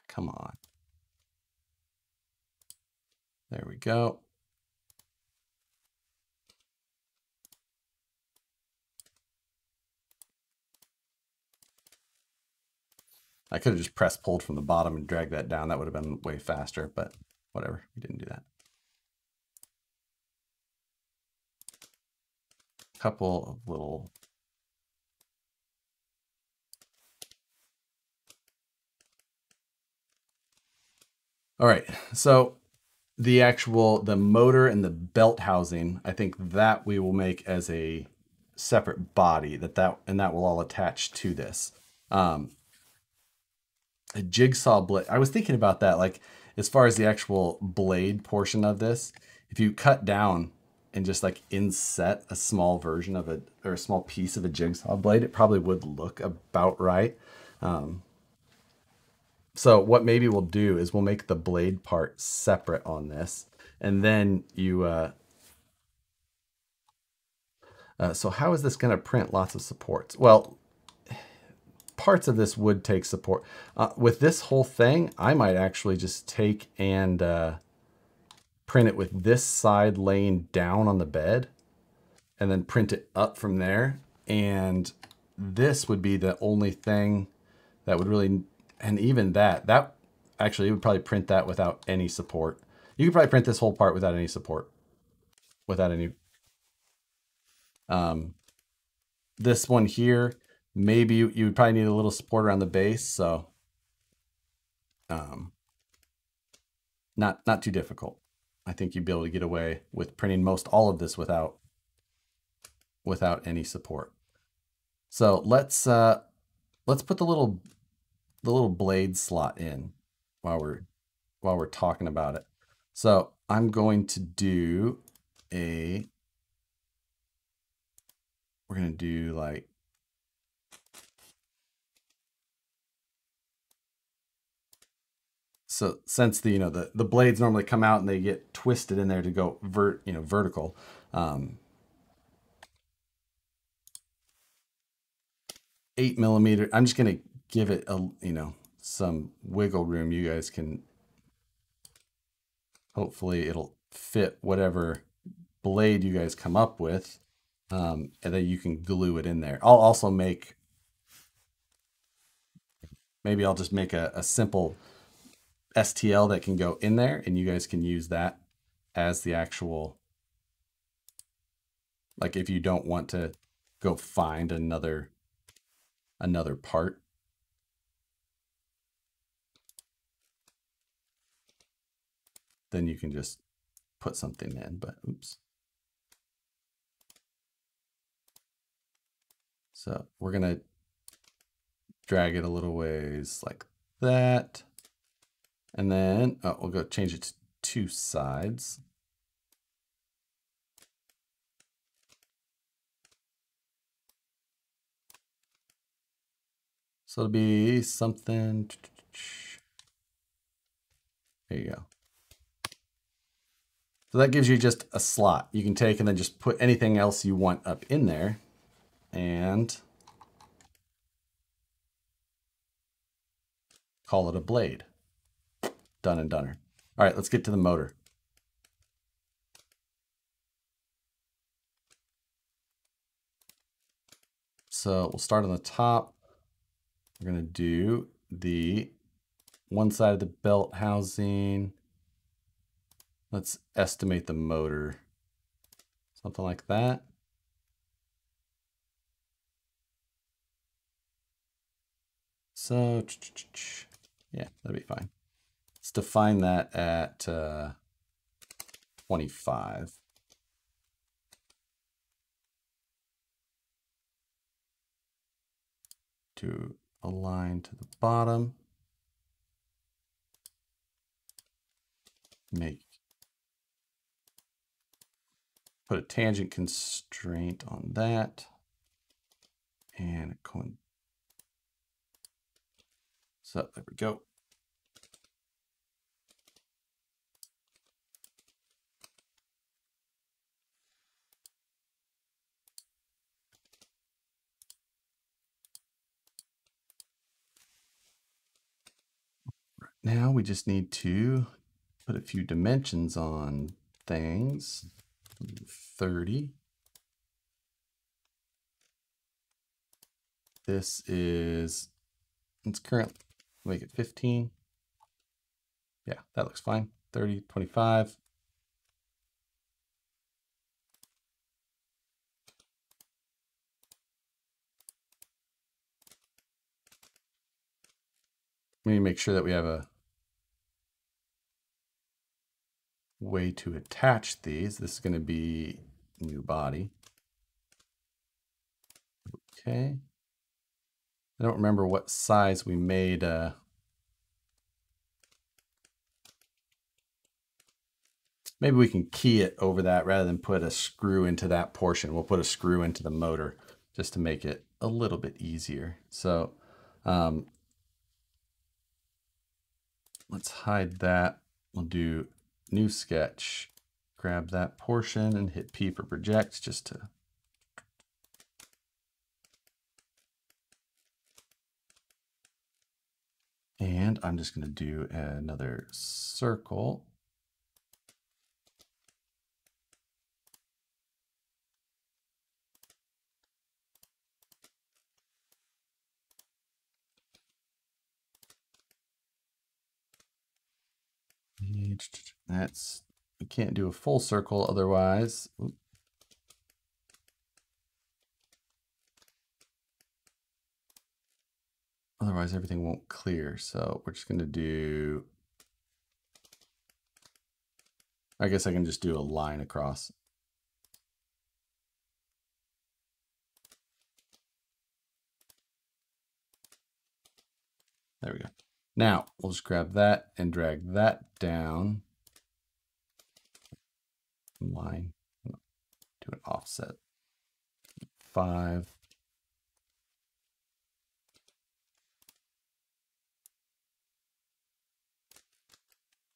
come on. go. I could have just press pulled from the bottom and dragged that down. That would have been way faster, but whatever, we didn't do that. Couple of little all right, so the actual, the motor and the belt housing, I think that we will make as a separate body that will all attach to this. A jigsaw blade, I was thinking about that, like as far as the actual blade portion of this, if you cut down and just like inset a small version of it or a small piece of a jigsaw blade, it probably would look about right. So what maybe we'll do is we'll make the blade part separate on this, and then you, so how is this gonna print lots of supports? Well, parts of this would take support. With this whole thing, I might actually just take and print it with this side laying down on the bed and then print it up from there. And this would be the only thing that would really, and even that actually, you would probably print that without any support. You could probably print this whole part without any support, without any. This one here, maybe you would probably need a little support around the base. So not too difficult. I think you'd be able to get away with printing most all of this without any support. So let's put the little blade slot in while we're talking about it. So I'm going to do like so since the the blades normally come out and they get twisted in there to go vertical. Eight millimeter. I'm just gonna give it a some wiggle room. You guys can, hopefully it'll fit whatever blade you guys come up with, and then you can glue it in there. I'll also make, maybe I'll just make a simple STL that can go in there, and you guys can use that as the actual, like if you don't want to go find another part. Then you can just put something in, but oops. So we're gonna drag it a little ways like that. And then, oh, we'll go change it to two sides. So it'll be something, there you go. So that gives you just a slot you can take and then just put anything else you want up in there. And call it a blade. Done and doneer. All right, let's get to the motor. So we'll start on the top. We're going to do the one side of the belt housing. Let's estimate the motor, something like that. So, yeah, that'll be fine. Let's define that at 25. To align to the bottom. Put a tangent constraint on that, and a cone. So there we go. Right now we just need to put a few dimensions on things. 30. This is, it's currently, make it 15. Yeah, that looks fine. 30, 25. We need to make sure that we have a way to attach these. This is going to be new body. Okay. I don't remember what size we made. Maybe we can key it over that rather than put a screw into that portion. We'll put a screw into the motor just to make it a little bit easier. So let's hide that. We'll do new sketch, grab that portion and hit P for project just to. And I'm just going to do another circle. That's, we can't do a full circle otherwise. Oops. Otherwise everything won't clear. So we're just going to do, I guess I can just do a line across. There we go. Now we'll just grab that and drag that down. Line, do an offset. 5.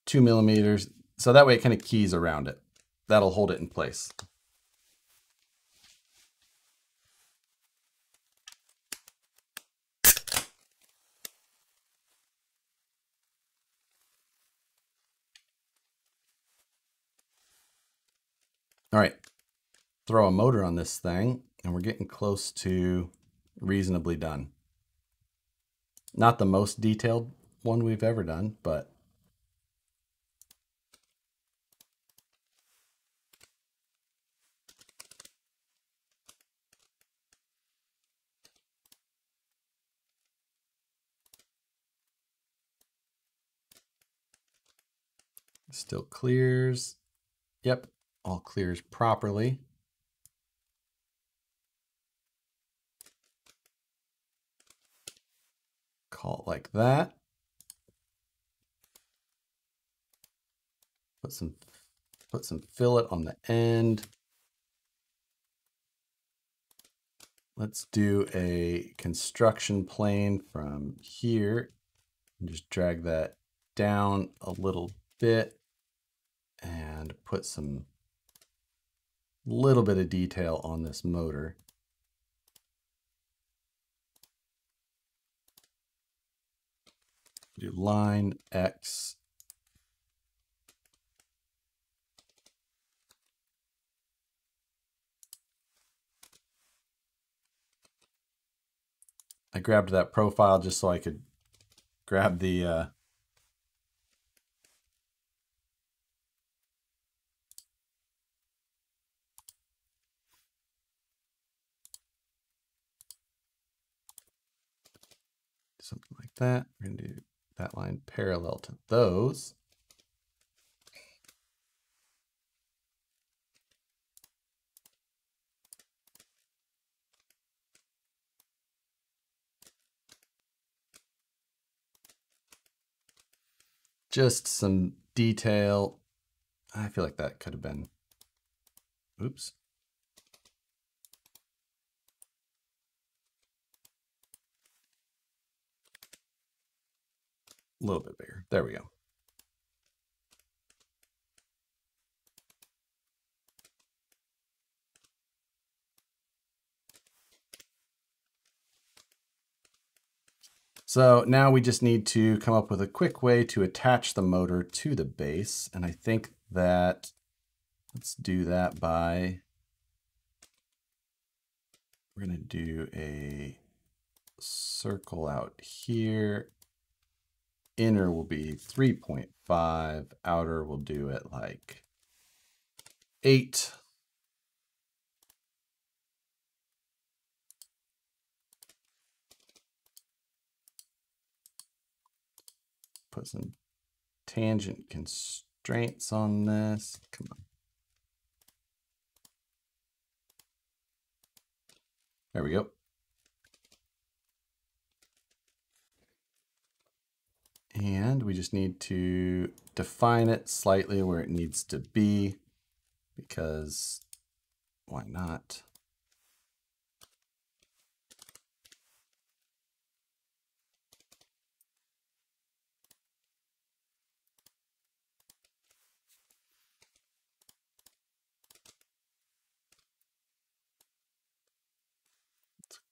Two 2 millimeters. So that way it kind of keys around it. That'll hold it in place. All right, throw a motor on this thing and we're getting close to reasonably done. Not the most detailed one we've ever done, but still clears. Yep, all clears properly. Call it like that. Put some fillet on the end. Let's do a construction plane from here and just drag that down a little bit. And put some little bit of detail on this motor. Do line X. I grabbed that profile just so I could grab the something like that. We're going to do that line parallel to those. Just some detail. I feel like that could have been, oops. A little bit bigger. There we go. So now we just need to come up with a quick way to attach the motor to the base. And I think that, let's do that by, we're gonna do a circle out here. Inner will be 3.5, outer will do it like 8. Put some tangent constraints on this. Come on. There we go. And we just need to define it slightly where it needs to be, because why not?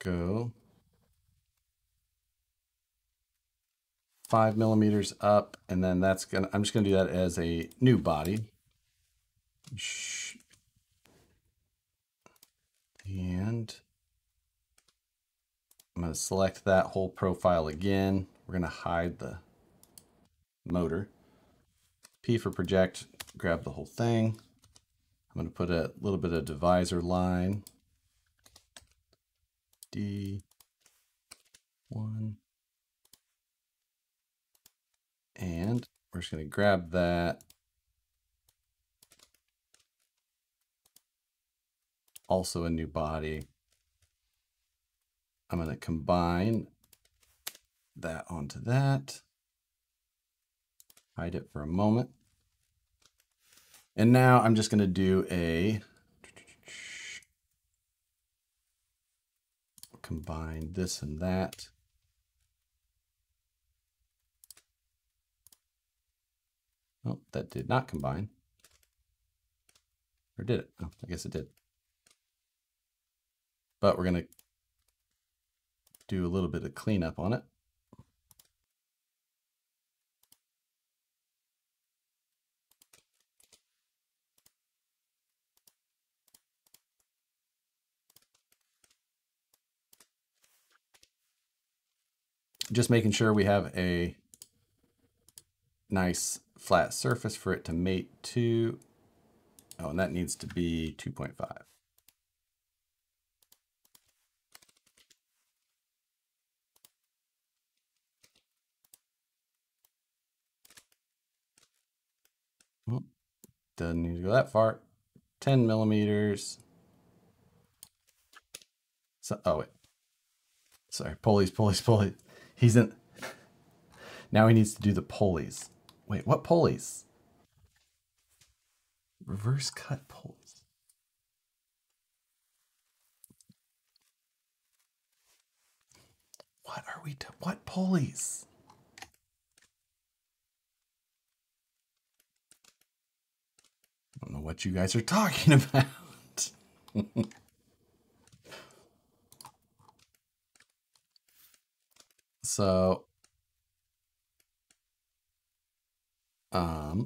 Go 5 millimeters up, and then that's gonna, I'm just gonna do that as a new body. And I'm gonna select that whole profile again. We're gonna hide the motor. P for project, grab the whole thing. I'm gonna put a little bit of divisor line. D1, and we're just going to grab that. Also a new body. I'm going to combine that onto that. Hide it for a moment. And now I'm just going to do a combine this and that. Oh, that did not combine. Or did it? Oh, I guess it did. But we're going to do a little bit of cleanup on it. Just making sure we have a nice flat surface for it to mate to. Oh, and that needs to be 2.5. Well, doesn't need to go that far. 10 millimeters. So, oh wait, sorry, pulleys. He's in, now he needs to do the pulleys. Wait, what pulleys? Reverse cut pulleys. What are we doing? What pulleys? I don't know what you guys are talking about. So, I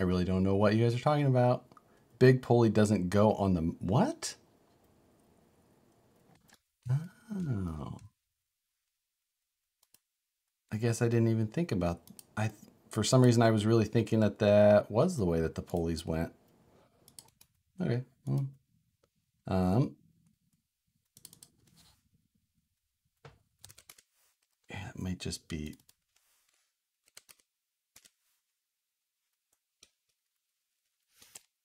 really don't know what you guys are talking about. Big pulley doesn't go on the, what? Oh, I guess I didn't even think about, for some reason I was really thinking that that was the way that the pulleys went. Okay. Well, it might just be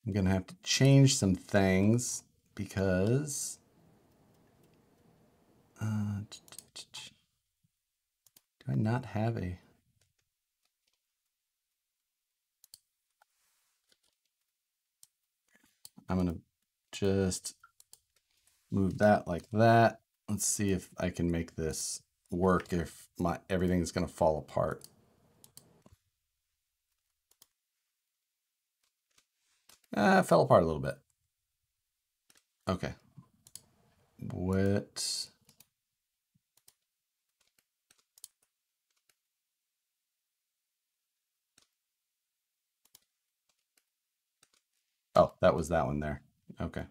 I'm gonna have to change some things because do I not have a I'm gonna just move that like that. Let's see if I can make this work if my everything's going to fall apart. It fell apart a little bit. Okay. What? Oh, that was that one there. Okay.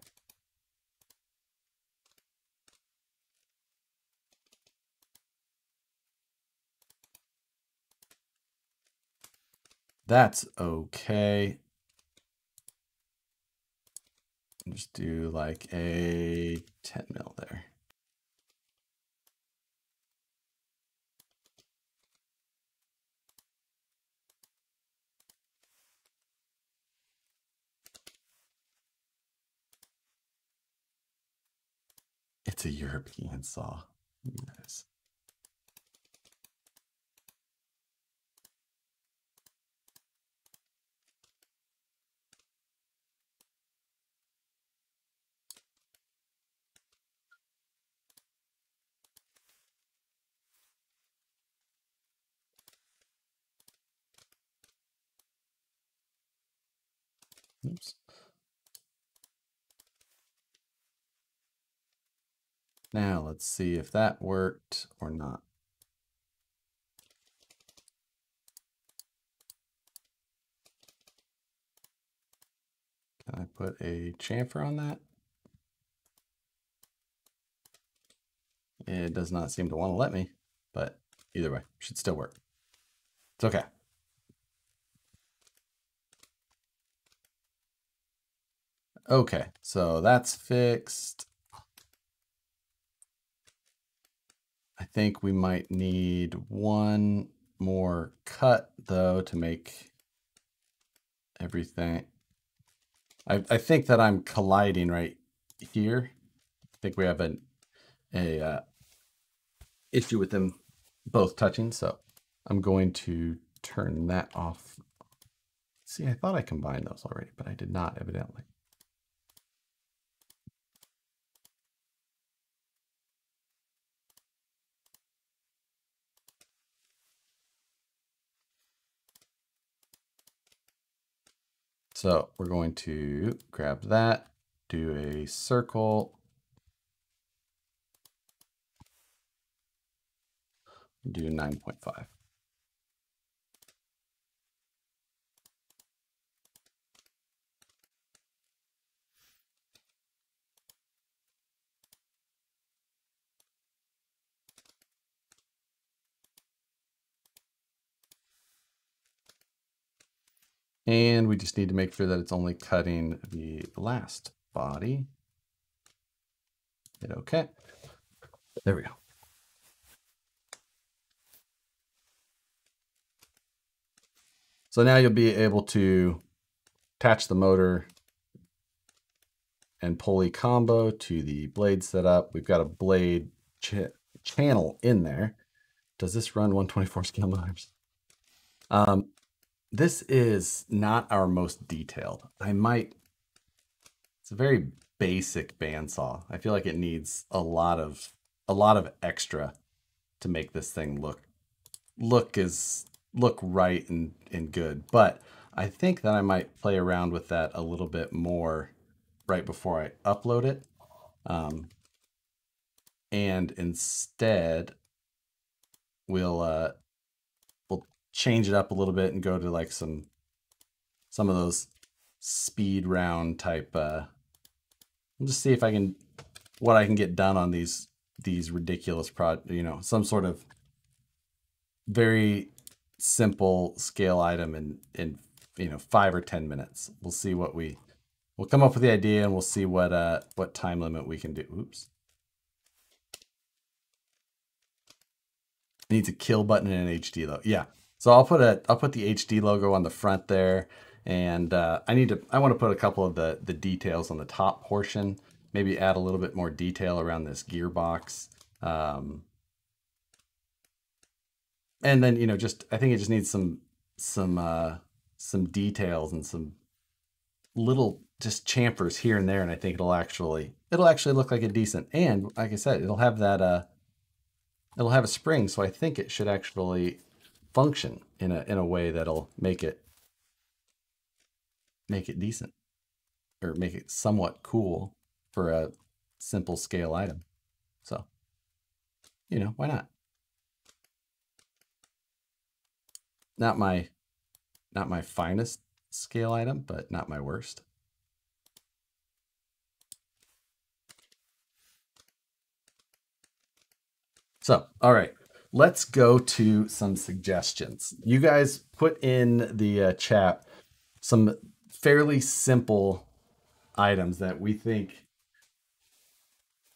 That's okay. Just do like a 10 mil there. It's a European saw. Nice. Oops. Now let's see if that worked or not. Can I put a chamfer on that? It does not seem to want to let me, but either way, should still work. It's okay. Okay, so that's fixed. I think we might need one more cut though to make everything. I think that I'm colliding right here. I think we have a issue with them both touching, so I'm going to turn that off. See, I thought I combined those already, but I did not, evidently. So we're going to grab that, do a circle, do 9.5. And we just need to make sure that it's only cutting the last body. Hit OK. There we go. So now you'll be able to attach the motor and pulley combo to the blade setup. We've got a blade channel in there. Does this run 124 scale motors? This is not our most detailed. It's a very basic bandsaw. I feel like it needs a lot of extra to make this thing look right and good. But I think that I might play around with that a little bit more right before I upload it. And instead we'll change it up a little bit and go to like some of those speed round type. I'll just see if what I can get done on these ridiculous some sort of very simple scale item in 5 or 10 minutes. We'll see what we'll come up with the idea, and we'll see what time limit we can do. Oops. Needs a kill button and an HD though. Yeah. So I'll put the HD logo on the front there, and I want to put a couple of the details on the top portion. Maybe add a little bit more detail around this gearbox, and then I think it just needs some details and some little just chamfers here and there, and I think it'll actually look like a decent. And like I said, it'll have that it'll have a spring, so I think it should actually function in a way that'll make it decent, or make it somewhat cool for a simple scale item. So, why not? Not my finest scale item, but not my worst. So, all right, let's go to some suggestions. You guys put in the chat some fairly simple items that we think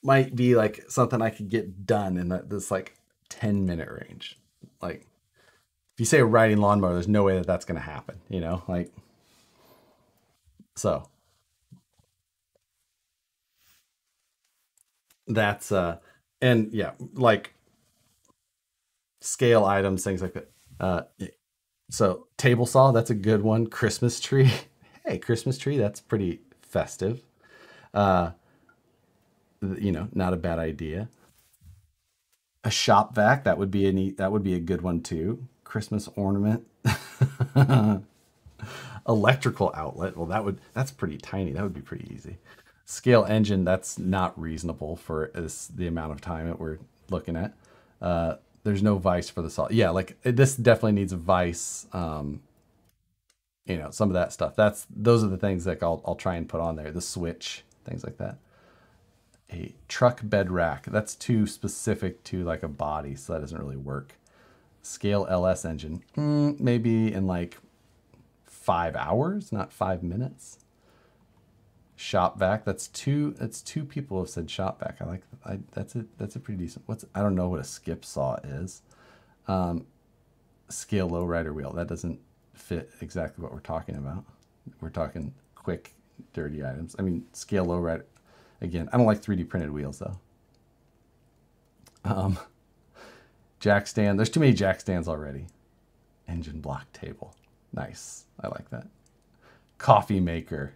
might be like something I could get done in this like 10-minute range. Like if you say a riding lawnmower, there's no way that that's going to happen, you know, like, so that's, and yeah, like scale items, things like that. So table saw, that's a good one. Christmas tree. Hey, Christmas tree, that's pretty festive. You know, not a bad idea. A shop vac, that would be a neat, that would be a good one too. Christmas ornament. Electrical outlet. Well, that would, that's pretty tiny. That would be pretty easy. Scale engine, that's not reasonable for this, the amount of time that we're looking at. There's no vice for the saw. Yeah, like this definitely needs a vice. You know, some of that stuff. That's, those are the things that I'll try and put on there. The switch, things like that. A truck bed rack. That's too specific to like a body, so that doesn't really work. Scale LS engine. Maybe in like 5 hours, not 5 minutes. Shop vac. That's two people have said shop vac. I like that. That's a pretty decent. What's, I don't know what a skip saw is. Scale low rider wheel. That doesn't fit exactly what we're talking about. We're talking quick, dirty items. I mean, scale low rider. Again, I don't like 3D printed wheels though. Jack stand, there's too many jack stands already. Engine block table, nice, I like that. Coffee maker,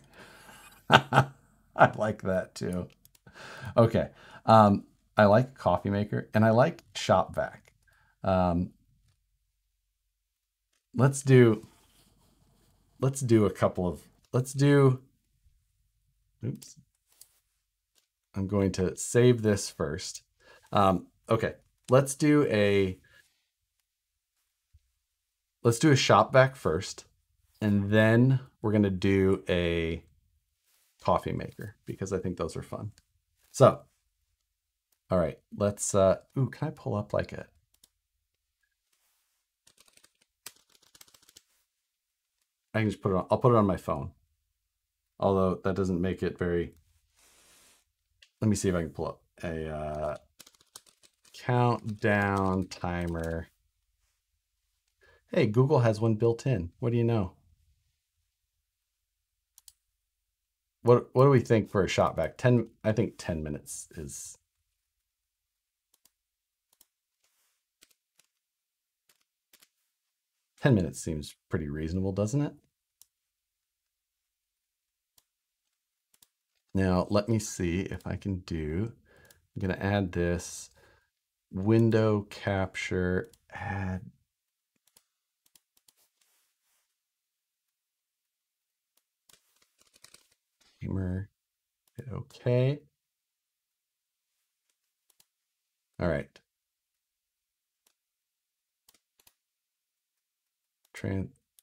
I like that too. Okay, I like coffee maker and I like shop vac. Let's do a couple of, oops. I'm going to save this first. Okay, let's do a shop vac first, and then we're gonna do a coffee maker because I think those are fun. So, all right, let's, ooh, can I pull up like a, I can just put it on, I'll put it on my phone. Although that doesn't make it very, let me see if I can pull up a countdown timer. Hey, Google has one built in. What do you know? What do we think for a shot back? 10, I think 10 minutes is. Seems pretty reasonable, doesn't it? Now, let me see if I can do, I'm gonna add this window capture, add. Hit okay. All right.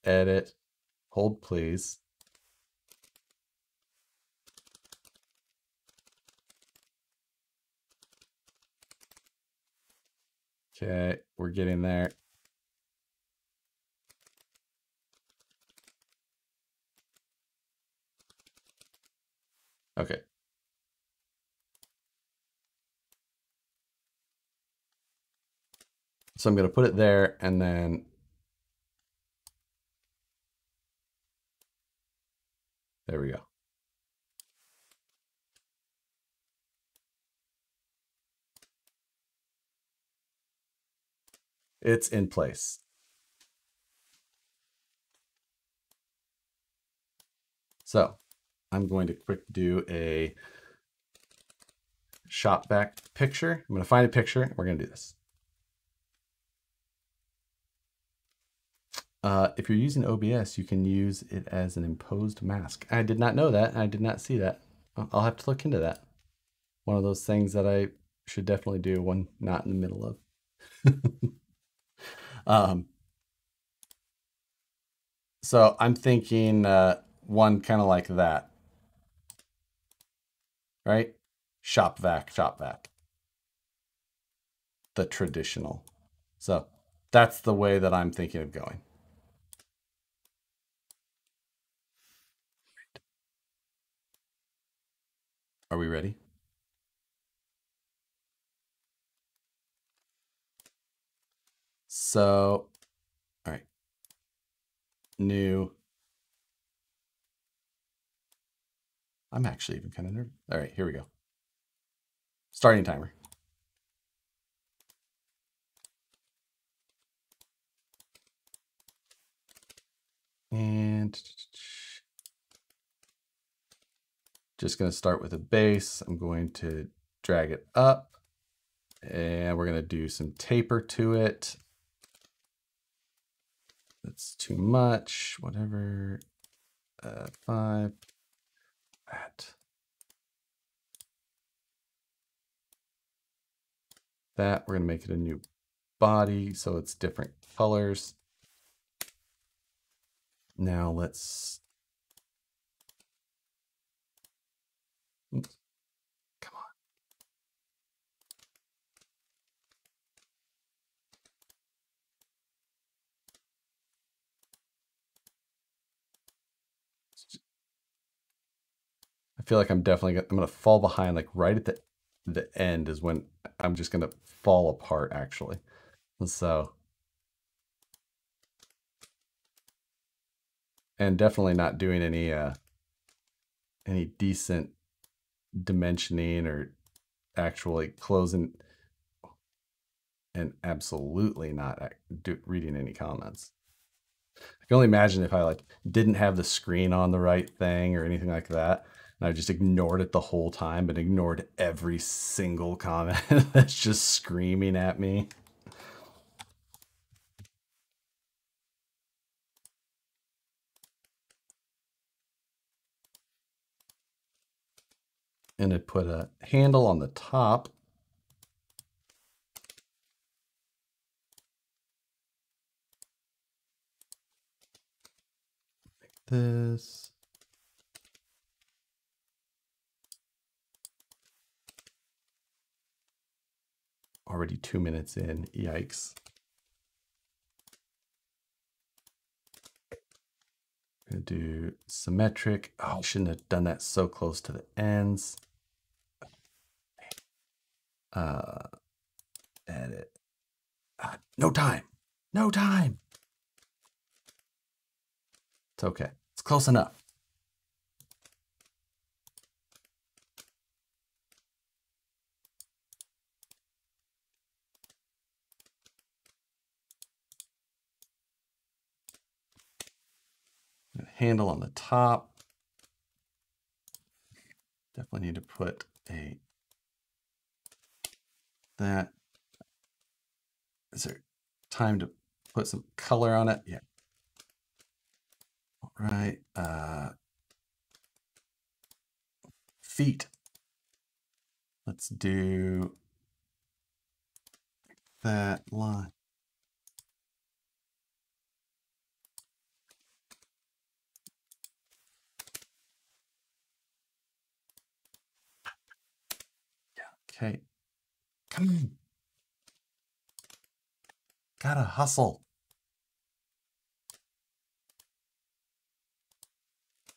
Edit, hold please. Okay, we're getting there. Okay. So I'm going to put it there and then there we go. It's in place. So I'm going to quick do a shop back picture. I'm going to find a picture and we're going to do this. If you're using OBS, you can use it as an imposed mask. I did not know that. I did not see that. I'll have to look into that. One of those things that I should definitely do, one not in the middle of. So I'm thinking, one kind of like that, right? Shop vac, shop vac. the traditional. So that's the way that I'm thinking of going. Are we ready? So, all right, new. I'm actually even kind of nervous. All right, here we go. Starting timer. And just going to start with a base. I'm going to drag it up and we're going to do some taper to it. That's too much, whatever. 5. That we're going to make it a new body so it's different colors. Now let's come on. I feel like I'm going to fall behind, like right at the end is when I'm just going to fall apart actually. So, and definitely not doing any decent dimensioning or actually closing, and absolutely not reading any comments. I can only imagine if I like didn't have the screen on the right thing or anything like that. I just ignored it the whole time, but ignored every single comment that's just screaming at me. And I put a handle on the top. Like this. Already 2 minutes in, yikes. I'm gonna do symmetric. Oh, I shouldn't have done that so close to the ends. Edit. No time, no time. It's okay, it's close enough. Handle on the top. Definitely need to put a that. Is there time to put some color on it? Yeah. All right. Feet. Let's do that line. Okay, come on. Gotta hustle.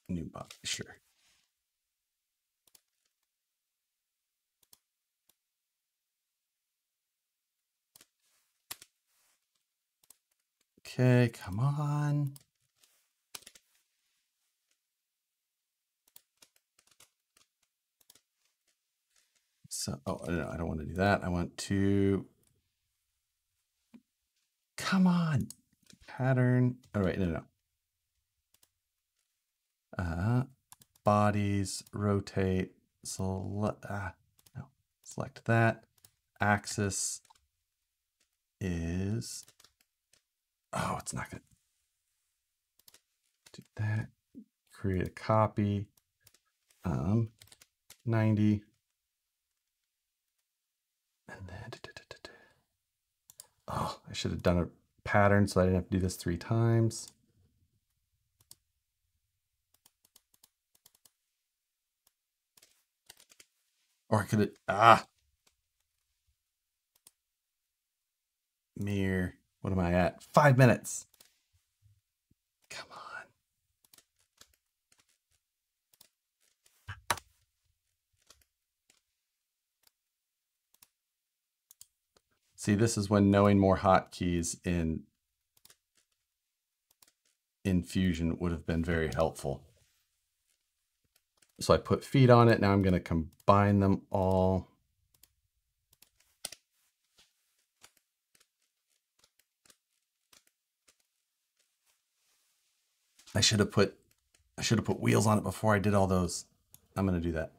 New box, sure. Okay, come on. So, oh, no, I don't want to do that. I want to, come on, pattern. All right, no, no, no. Bodies, rotate, select, no, select that. Axis is, oh, it's not good. Do that, create a copy, 90. And then, oh, I should have done a pattern so I didn't have to do this 3 times. Or I could have, mere, what am I at? 5 minutes. Come on. See, this is when knowing more hotkeys in Fusion would have been very helpful. So I put feet on it. Now I'm going to combine them all. I should have put wheels on it before I did all those. I'm going to do that.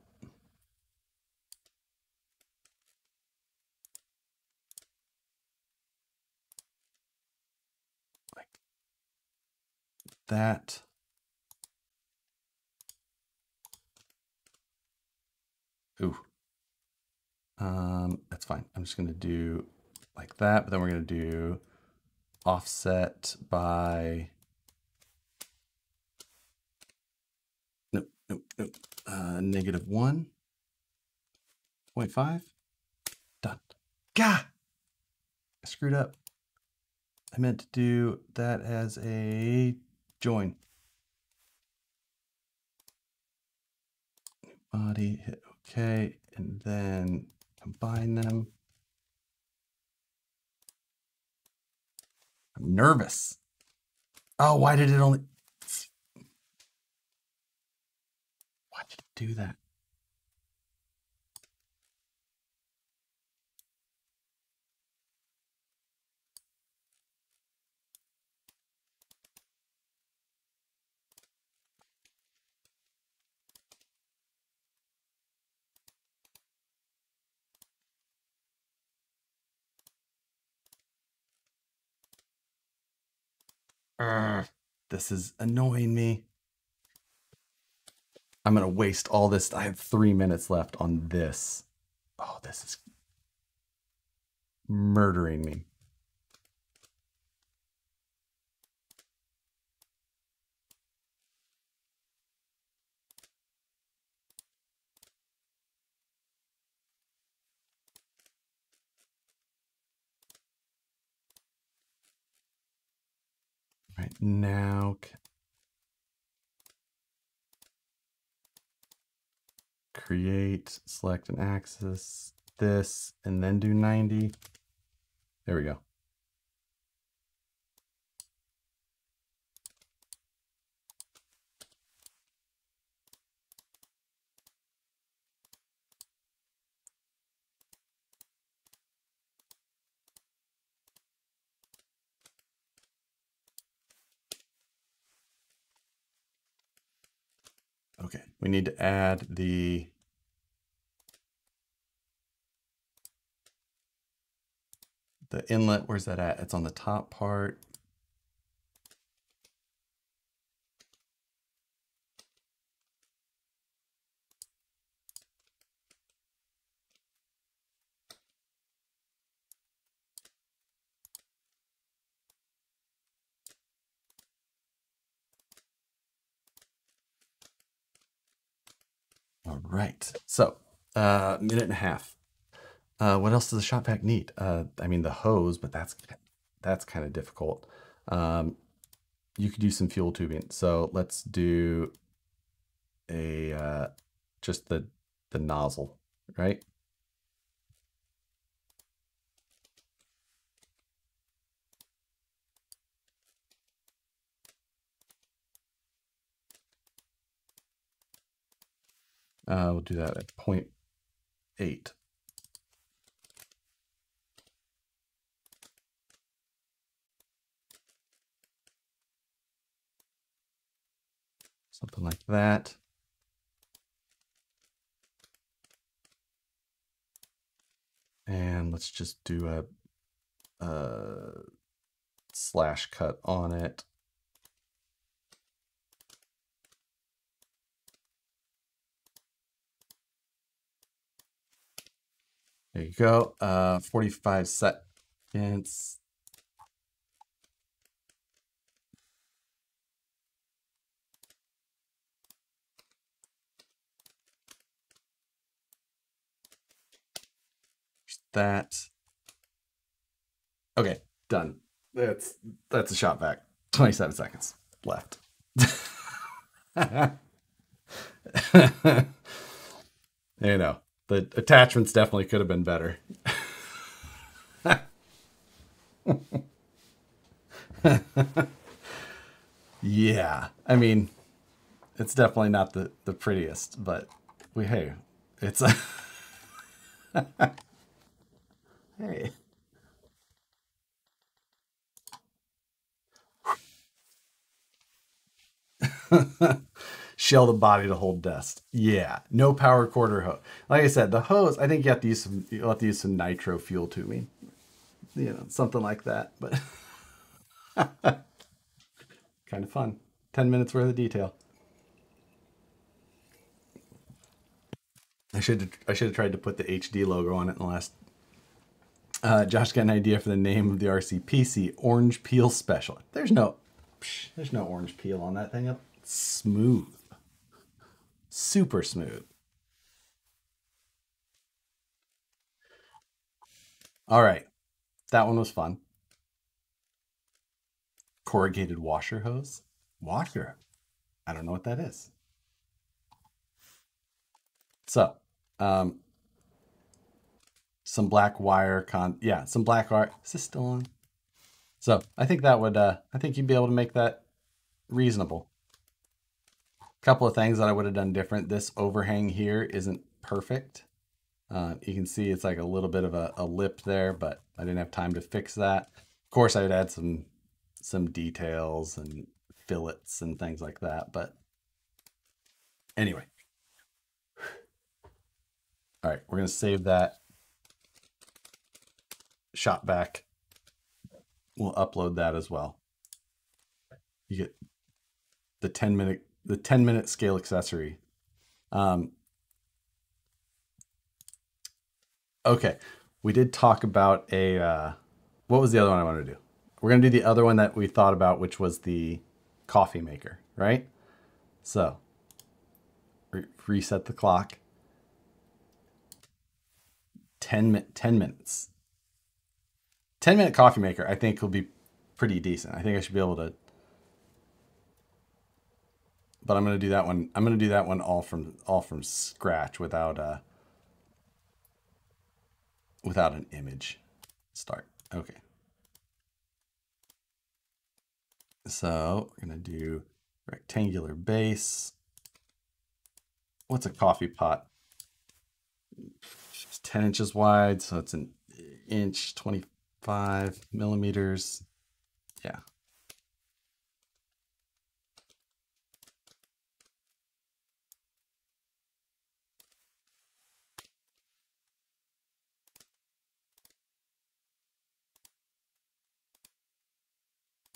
Like that. Ooh. That's fine. I'm just going to do like that, but then we're going to do offset by -1.5. Done. Gah! I screwed up. I meant to do that as a join. Body, hit OK, and then combine them. I'm nervous. Oh, why did it only... Why did it do that? This is annoying me. I'm going to waste all this. I have 3 minutes left on this. Oh, this is murdering me. Right now, create, select an axis, this, and then do 90. There we go. Okay, we need to add the inlet. Where's that at? It's on the top part. All right, so minute and a half. What else does the shop vac need? I mean the hose, but that's kind of difficult. You could do some fuel tubing. So let's do a just the nozzle, right? We'll do that at 0.8. Something like that. And let's just do a slash cut on it. There you go. 45 seconds. That. Okay, Done. That's a shot back. 27 seconds left. You know, the attachments definitely could have been better. Yeah, I mean, it's definitely not the prettiest, but hey, it's a hey. Shell the body to hold dust. Yeah, no power cord or hose. Like I said, the hose, I think you have to use some, you'll have to use some nitro fuel tubing, you know, something like that. But kind of fun. 10 minutes worth of detail. I should have tried to put the HD logo on it in the last. Josh got an idea for the name of the RCPC, Orange Peel Special. There's no orange peel on that thing. It's smooth. Super smooth. All right. That one was fun. Corrugated washer hose. Washer. I don't know what that is. So, some black wire some black wire. Is this still on? So I think that would, I think you'd be able to make that reasonable. A couple of things that I would have done different. This overhang here isn't perfect. You can see it's like a little bit of a lip there, but I didn't have time to fix that. Of course I would add some details and fillets and things like that, but anyway. All right, we're gonna save that shot back. We'll upload that as well. You get the 10 minute scale accessory. Okay, we did talk about a what was the other one I wanted to do? We're gonna do the other one that we thought about, which was the coffee maker, right? So reset the clock. 10 minutes. 10-minute coffee maker, I think, will be pretty decent. I think I should be able to, but I'm gonna do that one. I'm gonna do that one all from scratch without an image. Start. Okay. So we're gonna do rectangular base. What's a coffee pot? It's 10 inches wide, so it's an inch 25 millimeters. Yeah.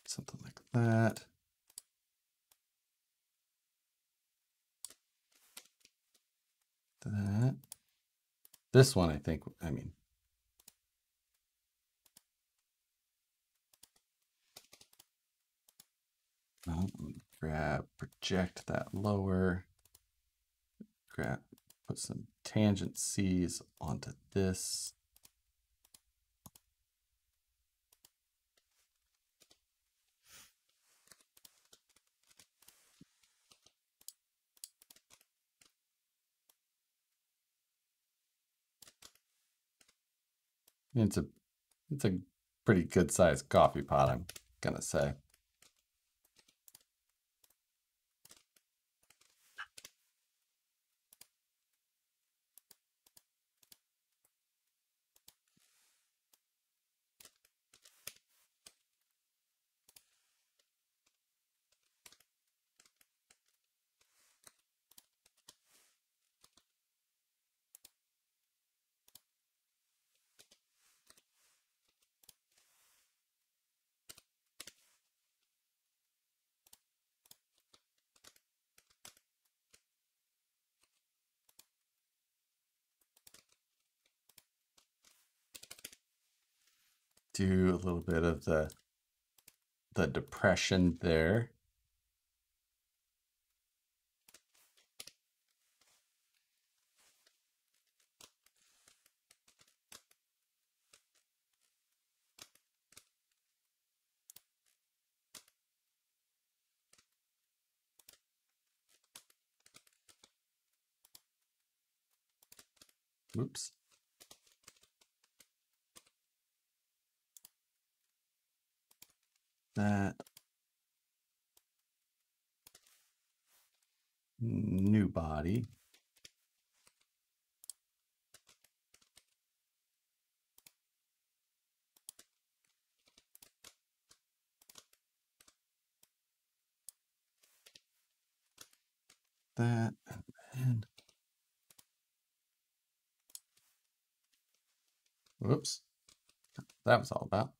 Something like that. That. This one, I think, I mean, grab, project that lower, grab, put some tangent C's onto this. It's a pretty good sized coffee pot, I'm gonna say. Do a little bit of the depression there. Oops. That new body. That and whoops, that was all about.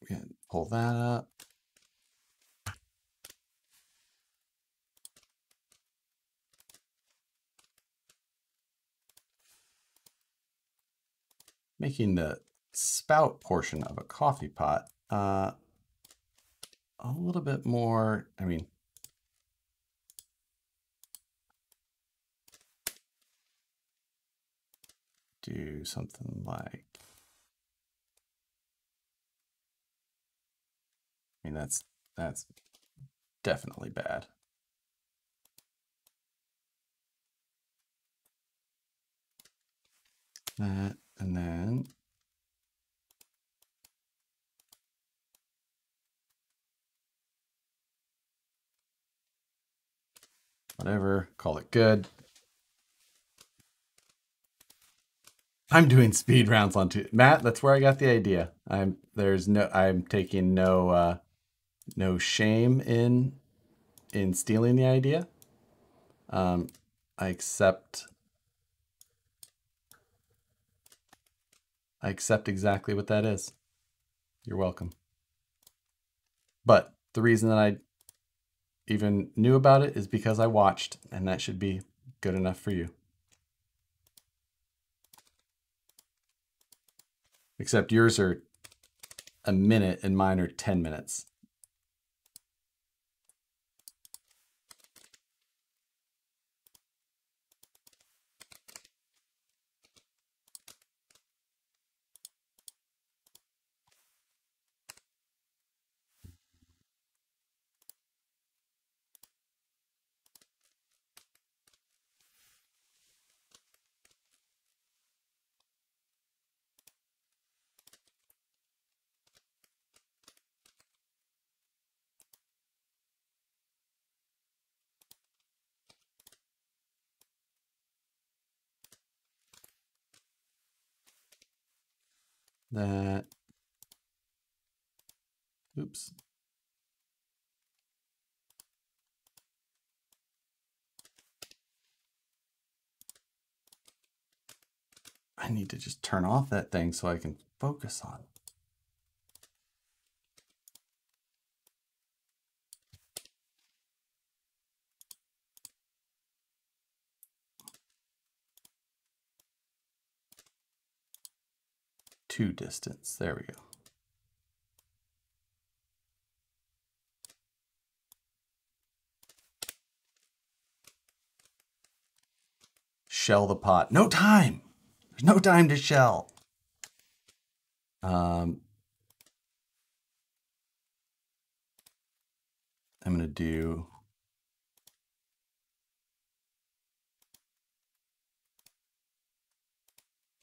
We can pull that up. Making the spout portion of a coffee pot a little bit more, I mean, do something like, I mean, that's definitely bad. That. And then whatever, call it good. I'm doing speed rounds on Tuesday. Matt, that's where I got the idea. I'm taking no shame in stealing the idea. I accept exactly what that is. You're welcome. But the reason that I even knew about it is because I watched, and that should be good enough for you. Except yours are a minute and mine are 10 minutes. That, oops. I need to just turn off that thing so I can focus on it. To distance, there we go. Shell the pot. No time. There's no time to shell. I'm gonna do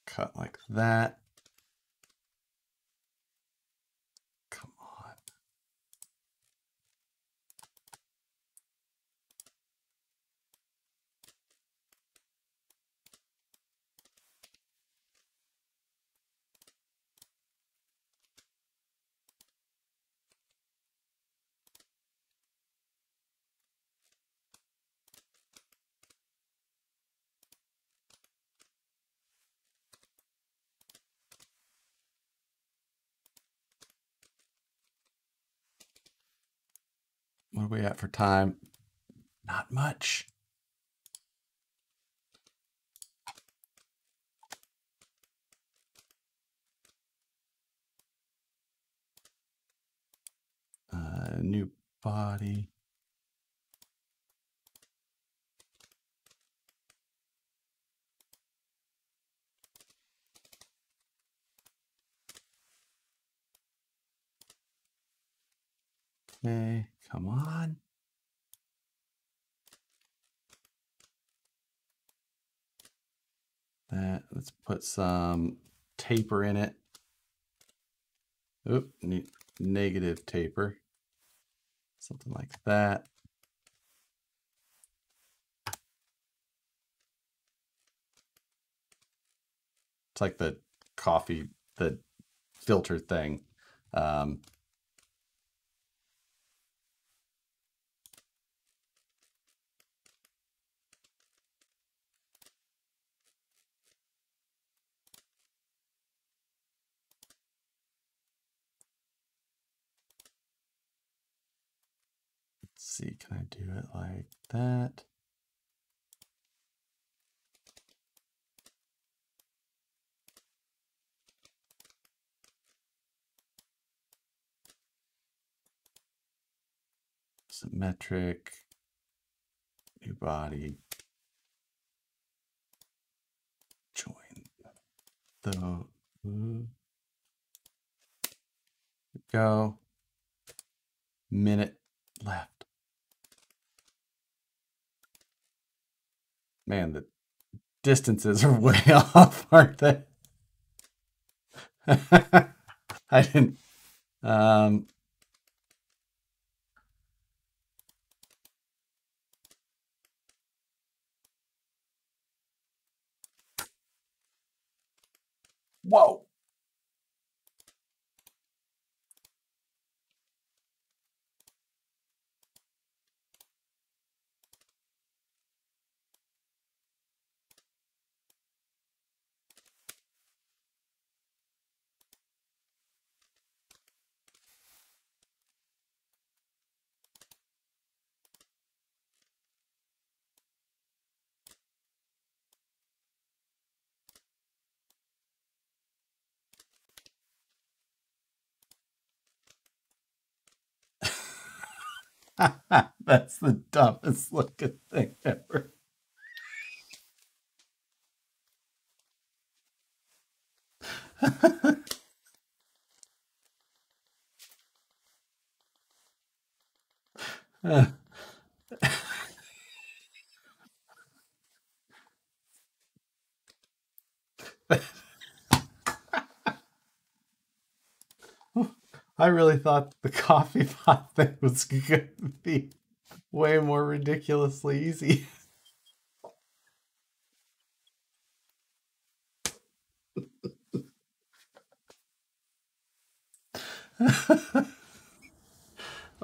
cut like that. What are we at for time? Not much. New body. Okay, come on. Let's put some taper in it. Oop, negative taper. Something like that. It's like the coffee, the filter thing. See, can I do it like that? Symmetric, new body, join though. Go. Minute left. Man, the distances are way off, aren't they? I didn't. Whoa. That's the dumbest looking thing ever. I really thought the coffee pot thing was going to be way more ridiculously easy.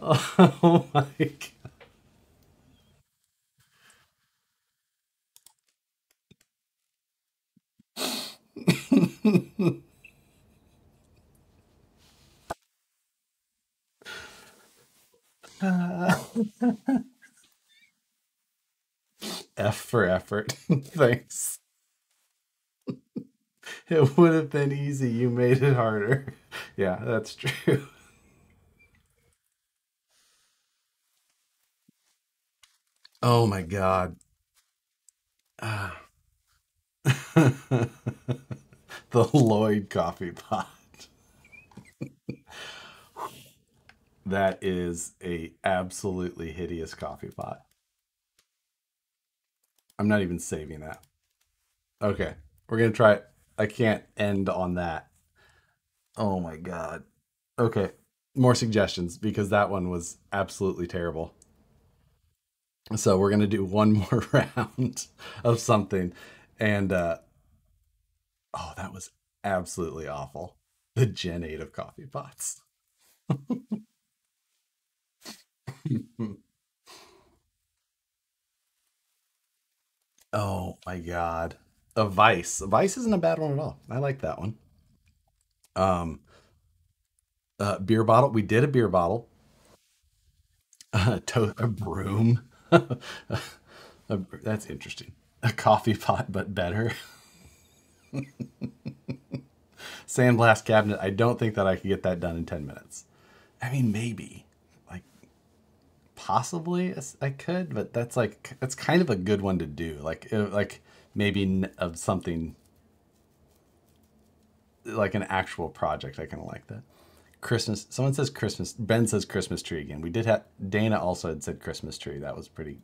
Oh my God. F for effort. Thanks. It would have been easy. You made it harder. Yeah, that's true. Oh my God. The Lloyd coffee pot. That is a absolutely hideous coffee pot. I'm not even saving that. Okay, we're gonna try it. I can't end on that. Oh my God. Okay, more suggestions because that one was absolutely terrible. So we're gonna do one more round of something. And oh, that was absolutely awful. The Gen 8 of coffee pots. Oh my God. A vice. A vice isn't a bad one at all. I like that one. Beer bottle. We did a beer bottle. A broom. That's interesting. A coffee pot, but better. Sandblast cabinet. I don't think that I could get that done in 10 minutes. I mean, maybe. Possibly I could, but that's like, that's kind of a good one to do. Like maybe of something like an actual project. I kind of like that. Christmas. Someone says Christmas. Ben says Christmas tree again. We did have Dana also had said Christmas tree. That was pretty.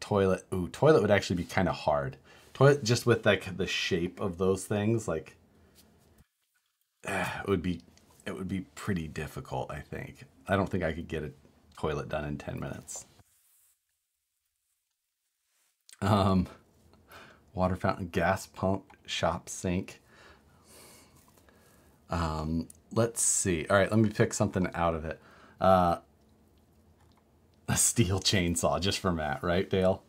Toilet. Ooh, toilet would actually be kind of hard. Toilet just with like the shape of those things, like it would be pretty difficult, I think. I don't think I could get a toilet done in 10 minutes. Water fountain, gas pump, shop sink. Let's see. All right, let me pick something out of it. A steel chainsaw just for Matt, right, Dale?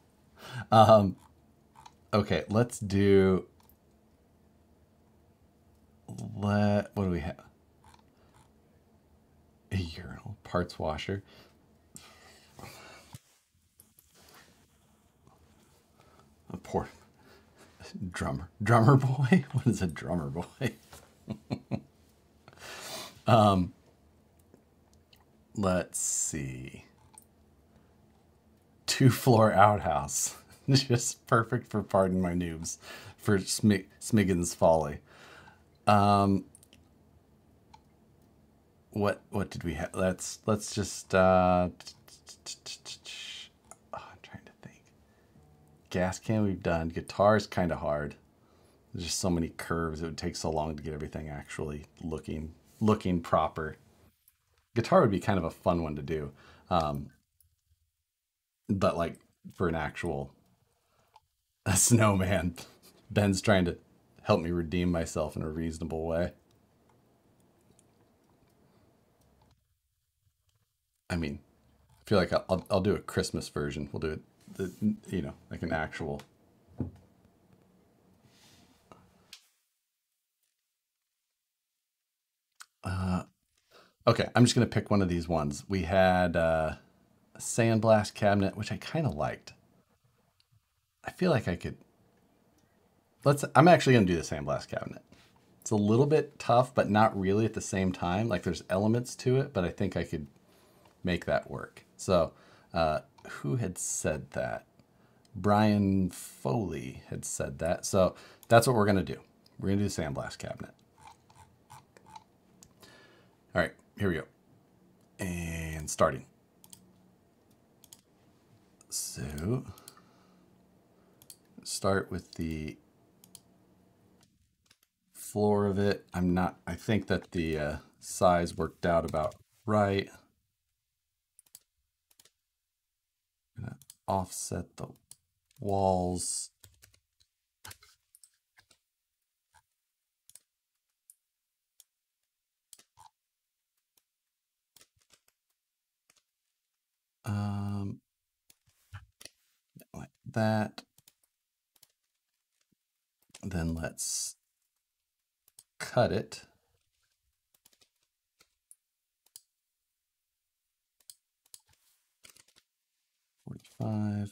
Okay, let's do. What do we have? A urinal, parts washer. A poor drummer. Drummer boy? What is a drummer boy? Let's see. 2-floor outhouse. Just perfect for, pardon my noobs, for Smiggin's folly. What did we have? Let's just, I'm trying to think. Gas can we've done. Guitar's kind of hard. There's just so many curves. It would take so long to get everything actually looking proper. Guitar would be kind of a fun one to do. But like for an actual snowman, Ben's trying to help me redeem myself in a reasonable way. I mean, I feel like I'll do a Christmas version. We'll do it, you know, like an actual. Okay, I'm just gonna pick one of these ones. We had a sandblast cabinet, which I kind of liked. I feel like I could. I'm actually gonna do the sandblast cabinet. It's a little bit tough, but not really at the same time. Like there's elements to it, but I think I could make that work. So who had said that? Brian Foley had said that. So that's what we're gonna do. We're gonna do the sandblast cabinet. All right, here we go. And starting. So start with the floor of it. I think that the size worked out about right. Gonna offset the walls. Like that. Then let's cut it. Five.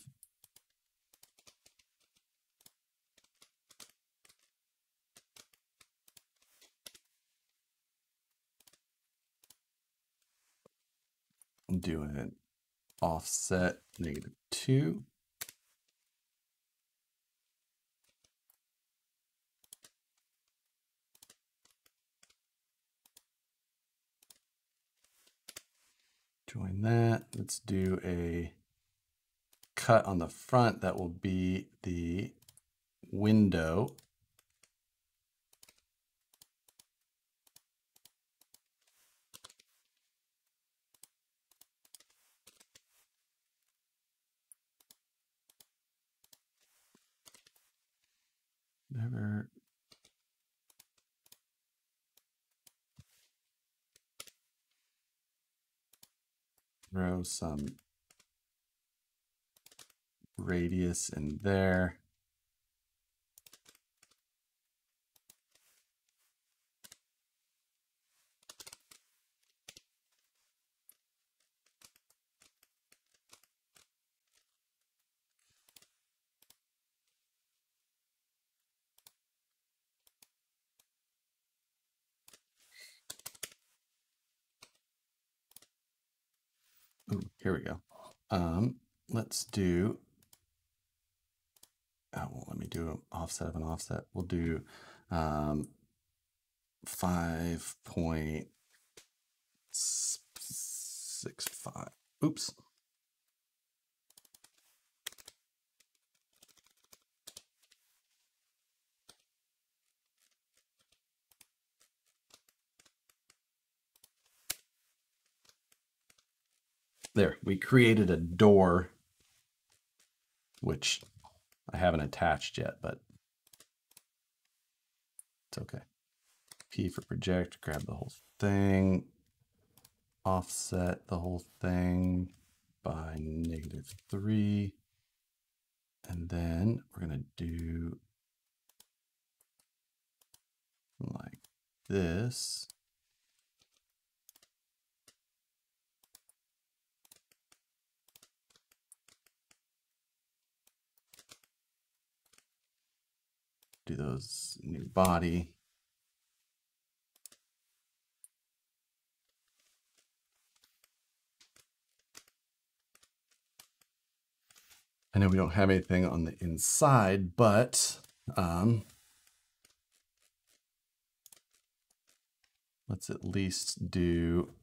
I'm doing an offset -2. Join that. Let's do a cut on the front. That will be the window. Never. Throw some radius in there. Ooh, here we go. Let's do. Let me do an offset of an offset. We'll do 5.65. Oops. There, we created a door, which I haven't attached yet, but it's okay. P for project, grab the whole thing, offset the whole thing by -3. And then we're going to do like this. Do those new body. I know we don't have anything on the inside, but let's at least do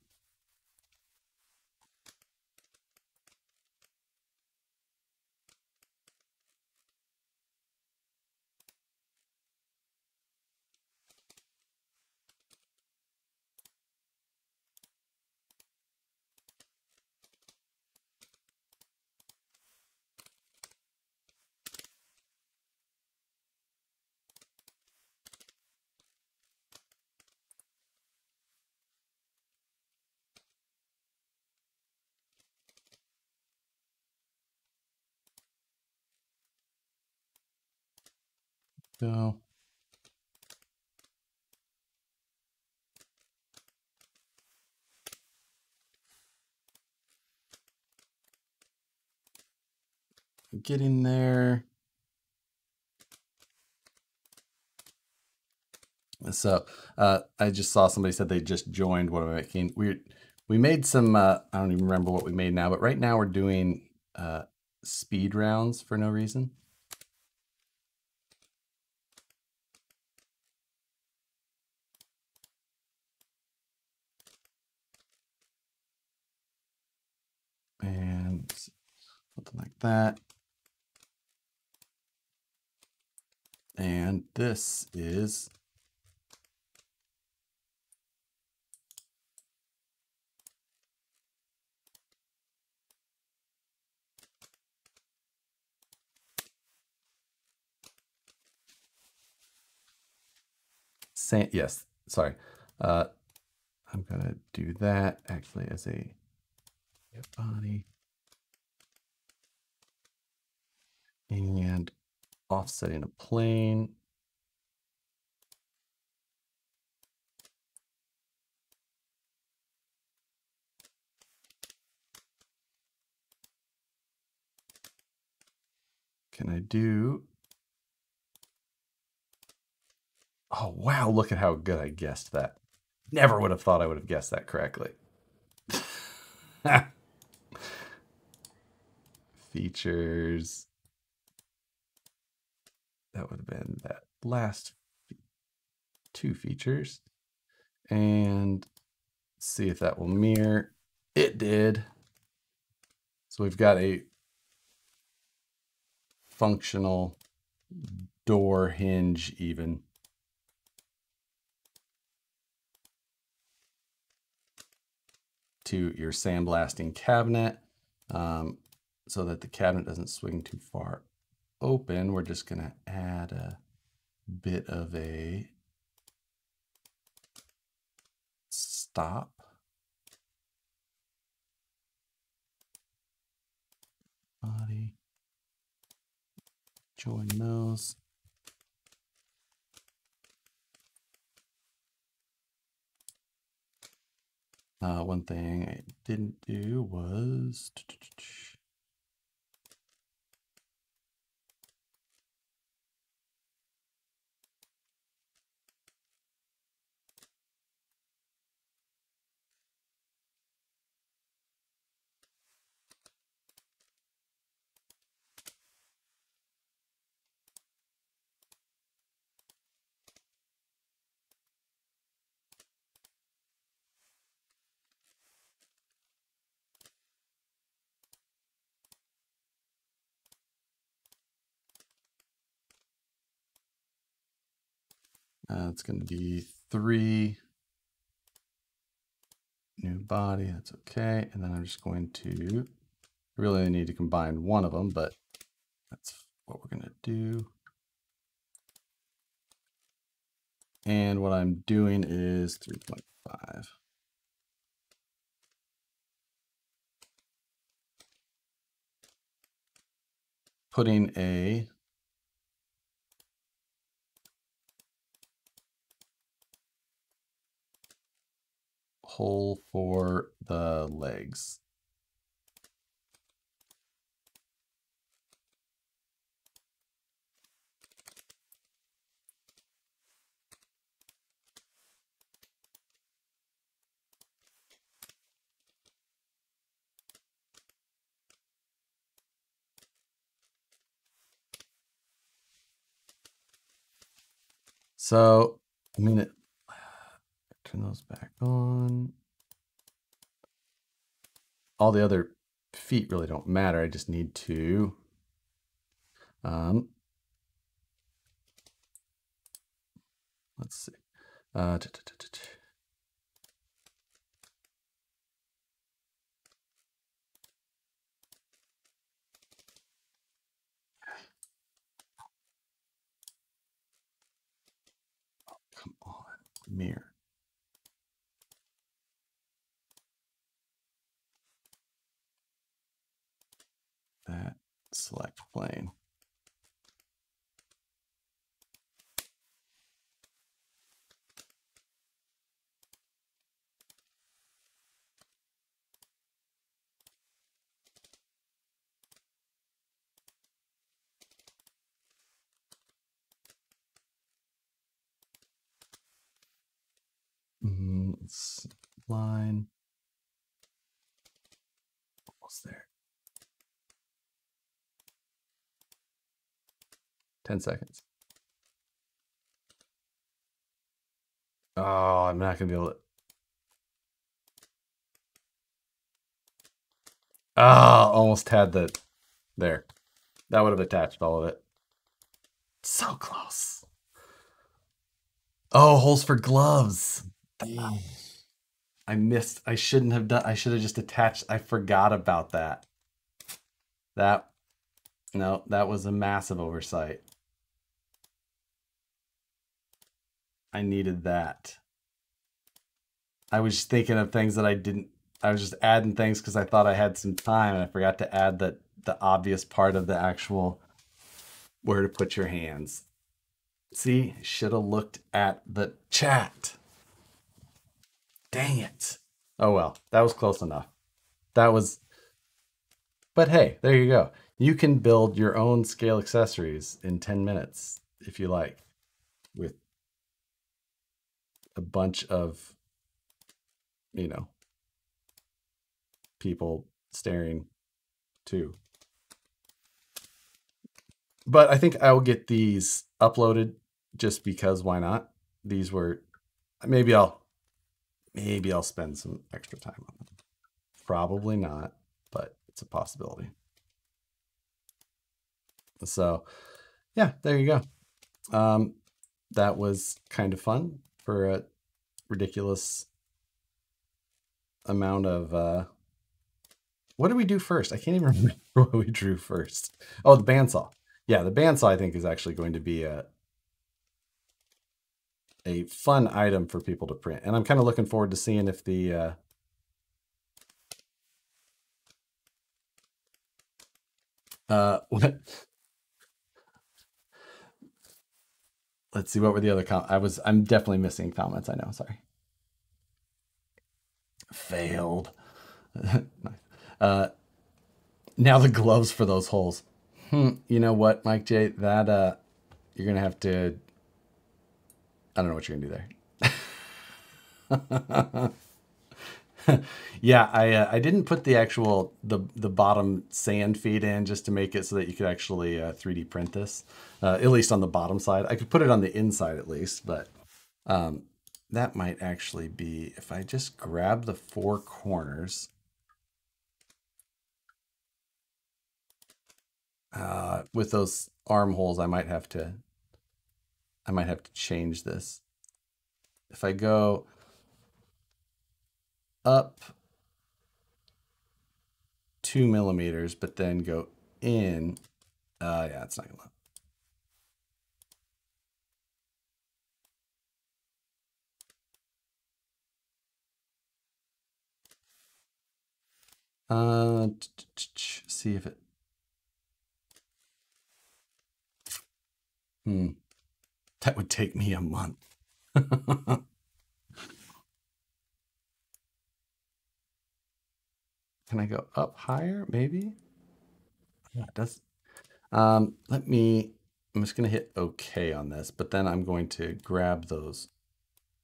go. Get in there. So I just saw somebody said they just joined. What am I making? We made some, I don't even remember what we made now, but right now we're doing speed rounds for no reason. Something like that. And this is same, yes, sorry. I'm gonna do that actually as a body. And offsetting a plane. Can I do? Oh, wow, look at how good I guessed that. Never would have thought I would have guessed that correctly. Features. That would have been that last two features, and see if that will mirror. It did. So we've got a functional door hinge even. To your sandblasting cabinet, so that the cabinet doesn't swing too far open, we're just going to add a bit of a stop. Body. Join those. One thing I didn't do was It's going to be 3. New body, that's okay. And then I'm just going to, I really need to combine one of them, but that's what we're going to do. And what I'm doing is 3.5. Putting a hole for the legs. So, I mean, turn those back on. All the other feet really don't matter. I just need to let's see. Come on, mirror. That select plane. Let's line. Almost there. 10 seconds. Oh, I'm not gonna be able to. Ah, oh, almost had the there. That would have attached all of it. So close. Oh, holes for gloves. Dang. I missed. I shouldn't have done. I should have just attached. I forgot about that. No, that was a massive oversight. I needed that. I was thinking of things that I didn't. I was just adding things because I thought I had some time, and I forgot to add the obvious part of the actual where to put your hands. See, should have looked at the chat. Dang it. Oh well, that was close enough. That was, but hey, there you go. You can build your own scale accessories in 10 minutes if you like, with a bunch of, you know, people staring too. But I think I will get these uploaded just because why not? These were, maybe I'll spend some extra time on them. Probably not, but it's a possibility. So yeah, there you go. That was kind of fun for a ridiculous amount of, what did we do first? I can't even remember what we drew first. Oh, the bandsaw. Yeah, the bandsaw I think is actually going to be a fun item for people to print. And I'm kind of looking forward to seeing if the, let's see, what were the other comments? I'm definitely missing comments. I know. Sorry. Failed. Now the gloves for those holes. You know what, Mike J, that, you're going to have to, I don't know what you're going to do there. Yeah. I didn't put the actual, the bottom sand feed in just to make it so that you could actually, 3D print this, at least on the bottom side. I could put it on the inside at least, but, that might actually be, if I just grab the 4 corners, with those armholes, I might have to, I might have to change this. If I go up 2 millimeters, but then go in, yeah, it's not gonna look. See if it, that would take me a month. Can I go up higher? Maybe. Yeah, it does. Let me, I'm just going to hit okay on this, but then I'm going to grab those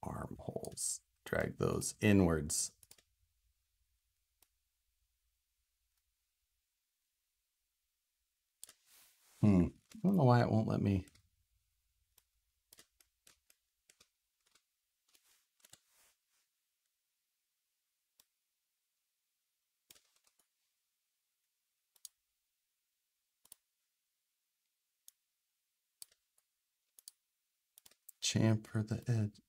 armholes, drag those inwards. I don't know why it won't let me. Chamfer the edge.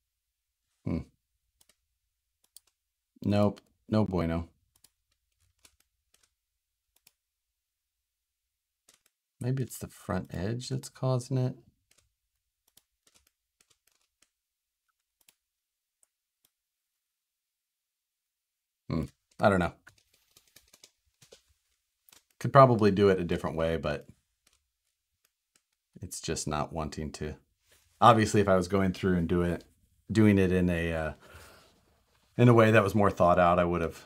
Nope. No bueno. Maybe it's the front edge that's causing it. I don't know. Could probably do it a different way, but it's just not wanting to. Obviously, if I was going through and doing it in a way that was more thought out, I would have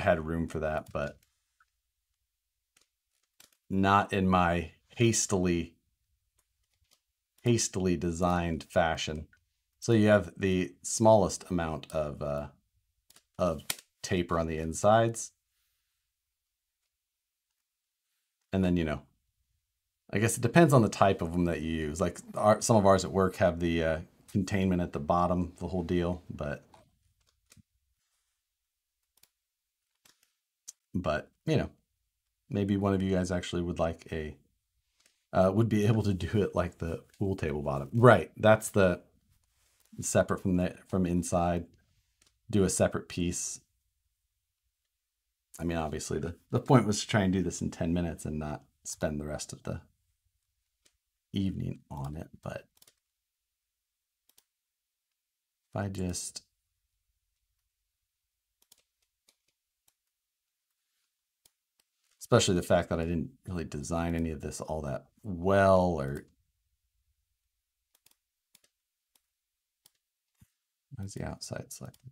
had room for that, but not in my hastily designed fashion. So you have the smallest amount of taper on the insides. And then, you know, I guess it depends on the type of them that you use. Like some of ours at work have the containment at the bottom, the whole deal, but you know, maybe one of you guys actually would like a, would be able to do it like the pool table bottom. Right, that's the separate from inside, do a separate piece. I mean, obviously the point was to try and do this in 10 minutes and not spend the rest of the evening on it. But if I just especially the fact that I didn't really design any of this all that well, or why is the outside selected?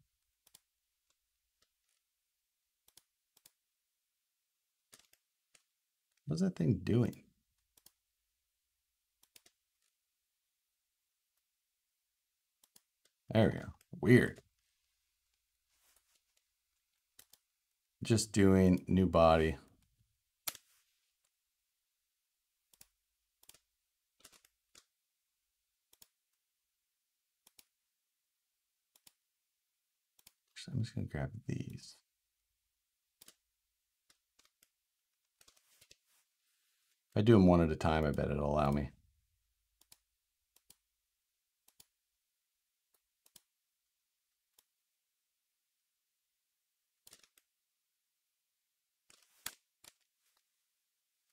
What's that thing doing? There we go. Weird. Just doing new body. I'm just going to grab these. If I do them one at a time, I bet it'll allow me.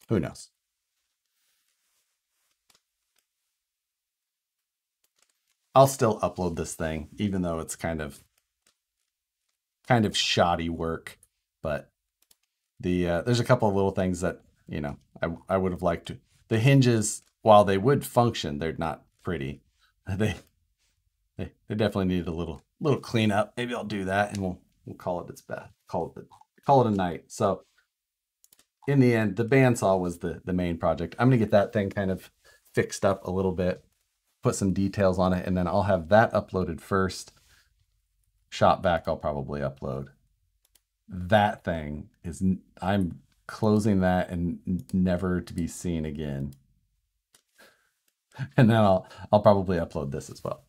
Who knows? I'll still upload this thing, even though it's kind of shoddy work, but the there's a couple of little things that, you know, I would have liked to. The hinges, while they would function, they're not pretty. They definitely needed a little cleanup. Maybe I'll do that and we'll call it its best. Call it a night. So in the end, the bandsaw was the main project. I'm gonna get that thing kind of fixed up a little bit, put some details on it, and then I'll have that uploaded first. Shop vac, I'll probably upload. That thing is, I'm closing that and never to be seen again. And then I'll probably upload this as well.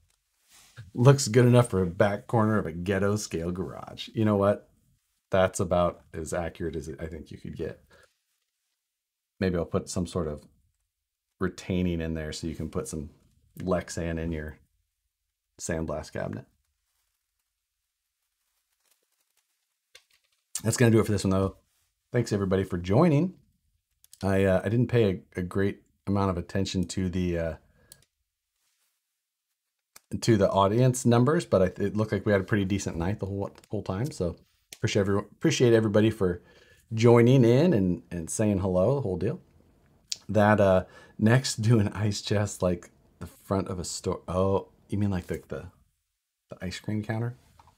Looks good enough for a back corner of a ghetto scale garage. You know what? That's about as accurate as I think you could get. Maybe I'll put some sort of retaining in there so you can put some Lexan in your sandblast cabinet. That's going to do it for this one, though. Thanks, everybody, for joining. I didn't pay a great amount of attention to the audience numbers, but it looked like we had a pretty decent night the whole time. So appreciate everybody for joining in and saying hello, the whole deal. That next, do an ice chest like the front of a store. Oh, you mean like the ice cream counter?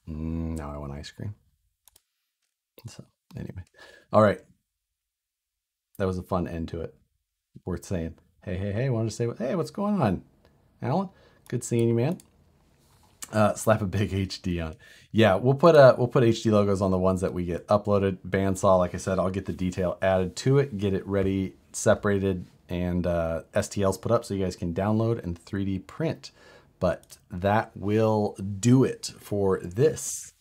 Now I want ice cream. So anyway, all right. That was a fun end to it. Worth saying. Hey, wanted to say, hey, what's going on, Alan? Good seeing you, man. Slap a big HD on it. Yeah, we'll put HD logos on the ones that we get uploaded. Bandsaw, like I said, I'll get the detail added to it, get it ready, separated, and STLs put up so you guys can download and 3D print. But that will do it for this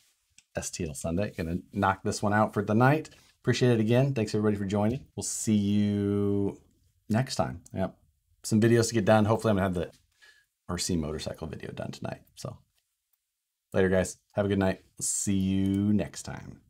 STL Sunday. Gonna knock this one out for the night. Appreciate it again. Thanks everybody for joining. We'll see you next time. Yep, some videos to get done. Hopefully I'm gonna have the RC motorcycle video done tonight. So later guys, have a good night. See you next time.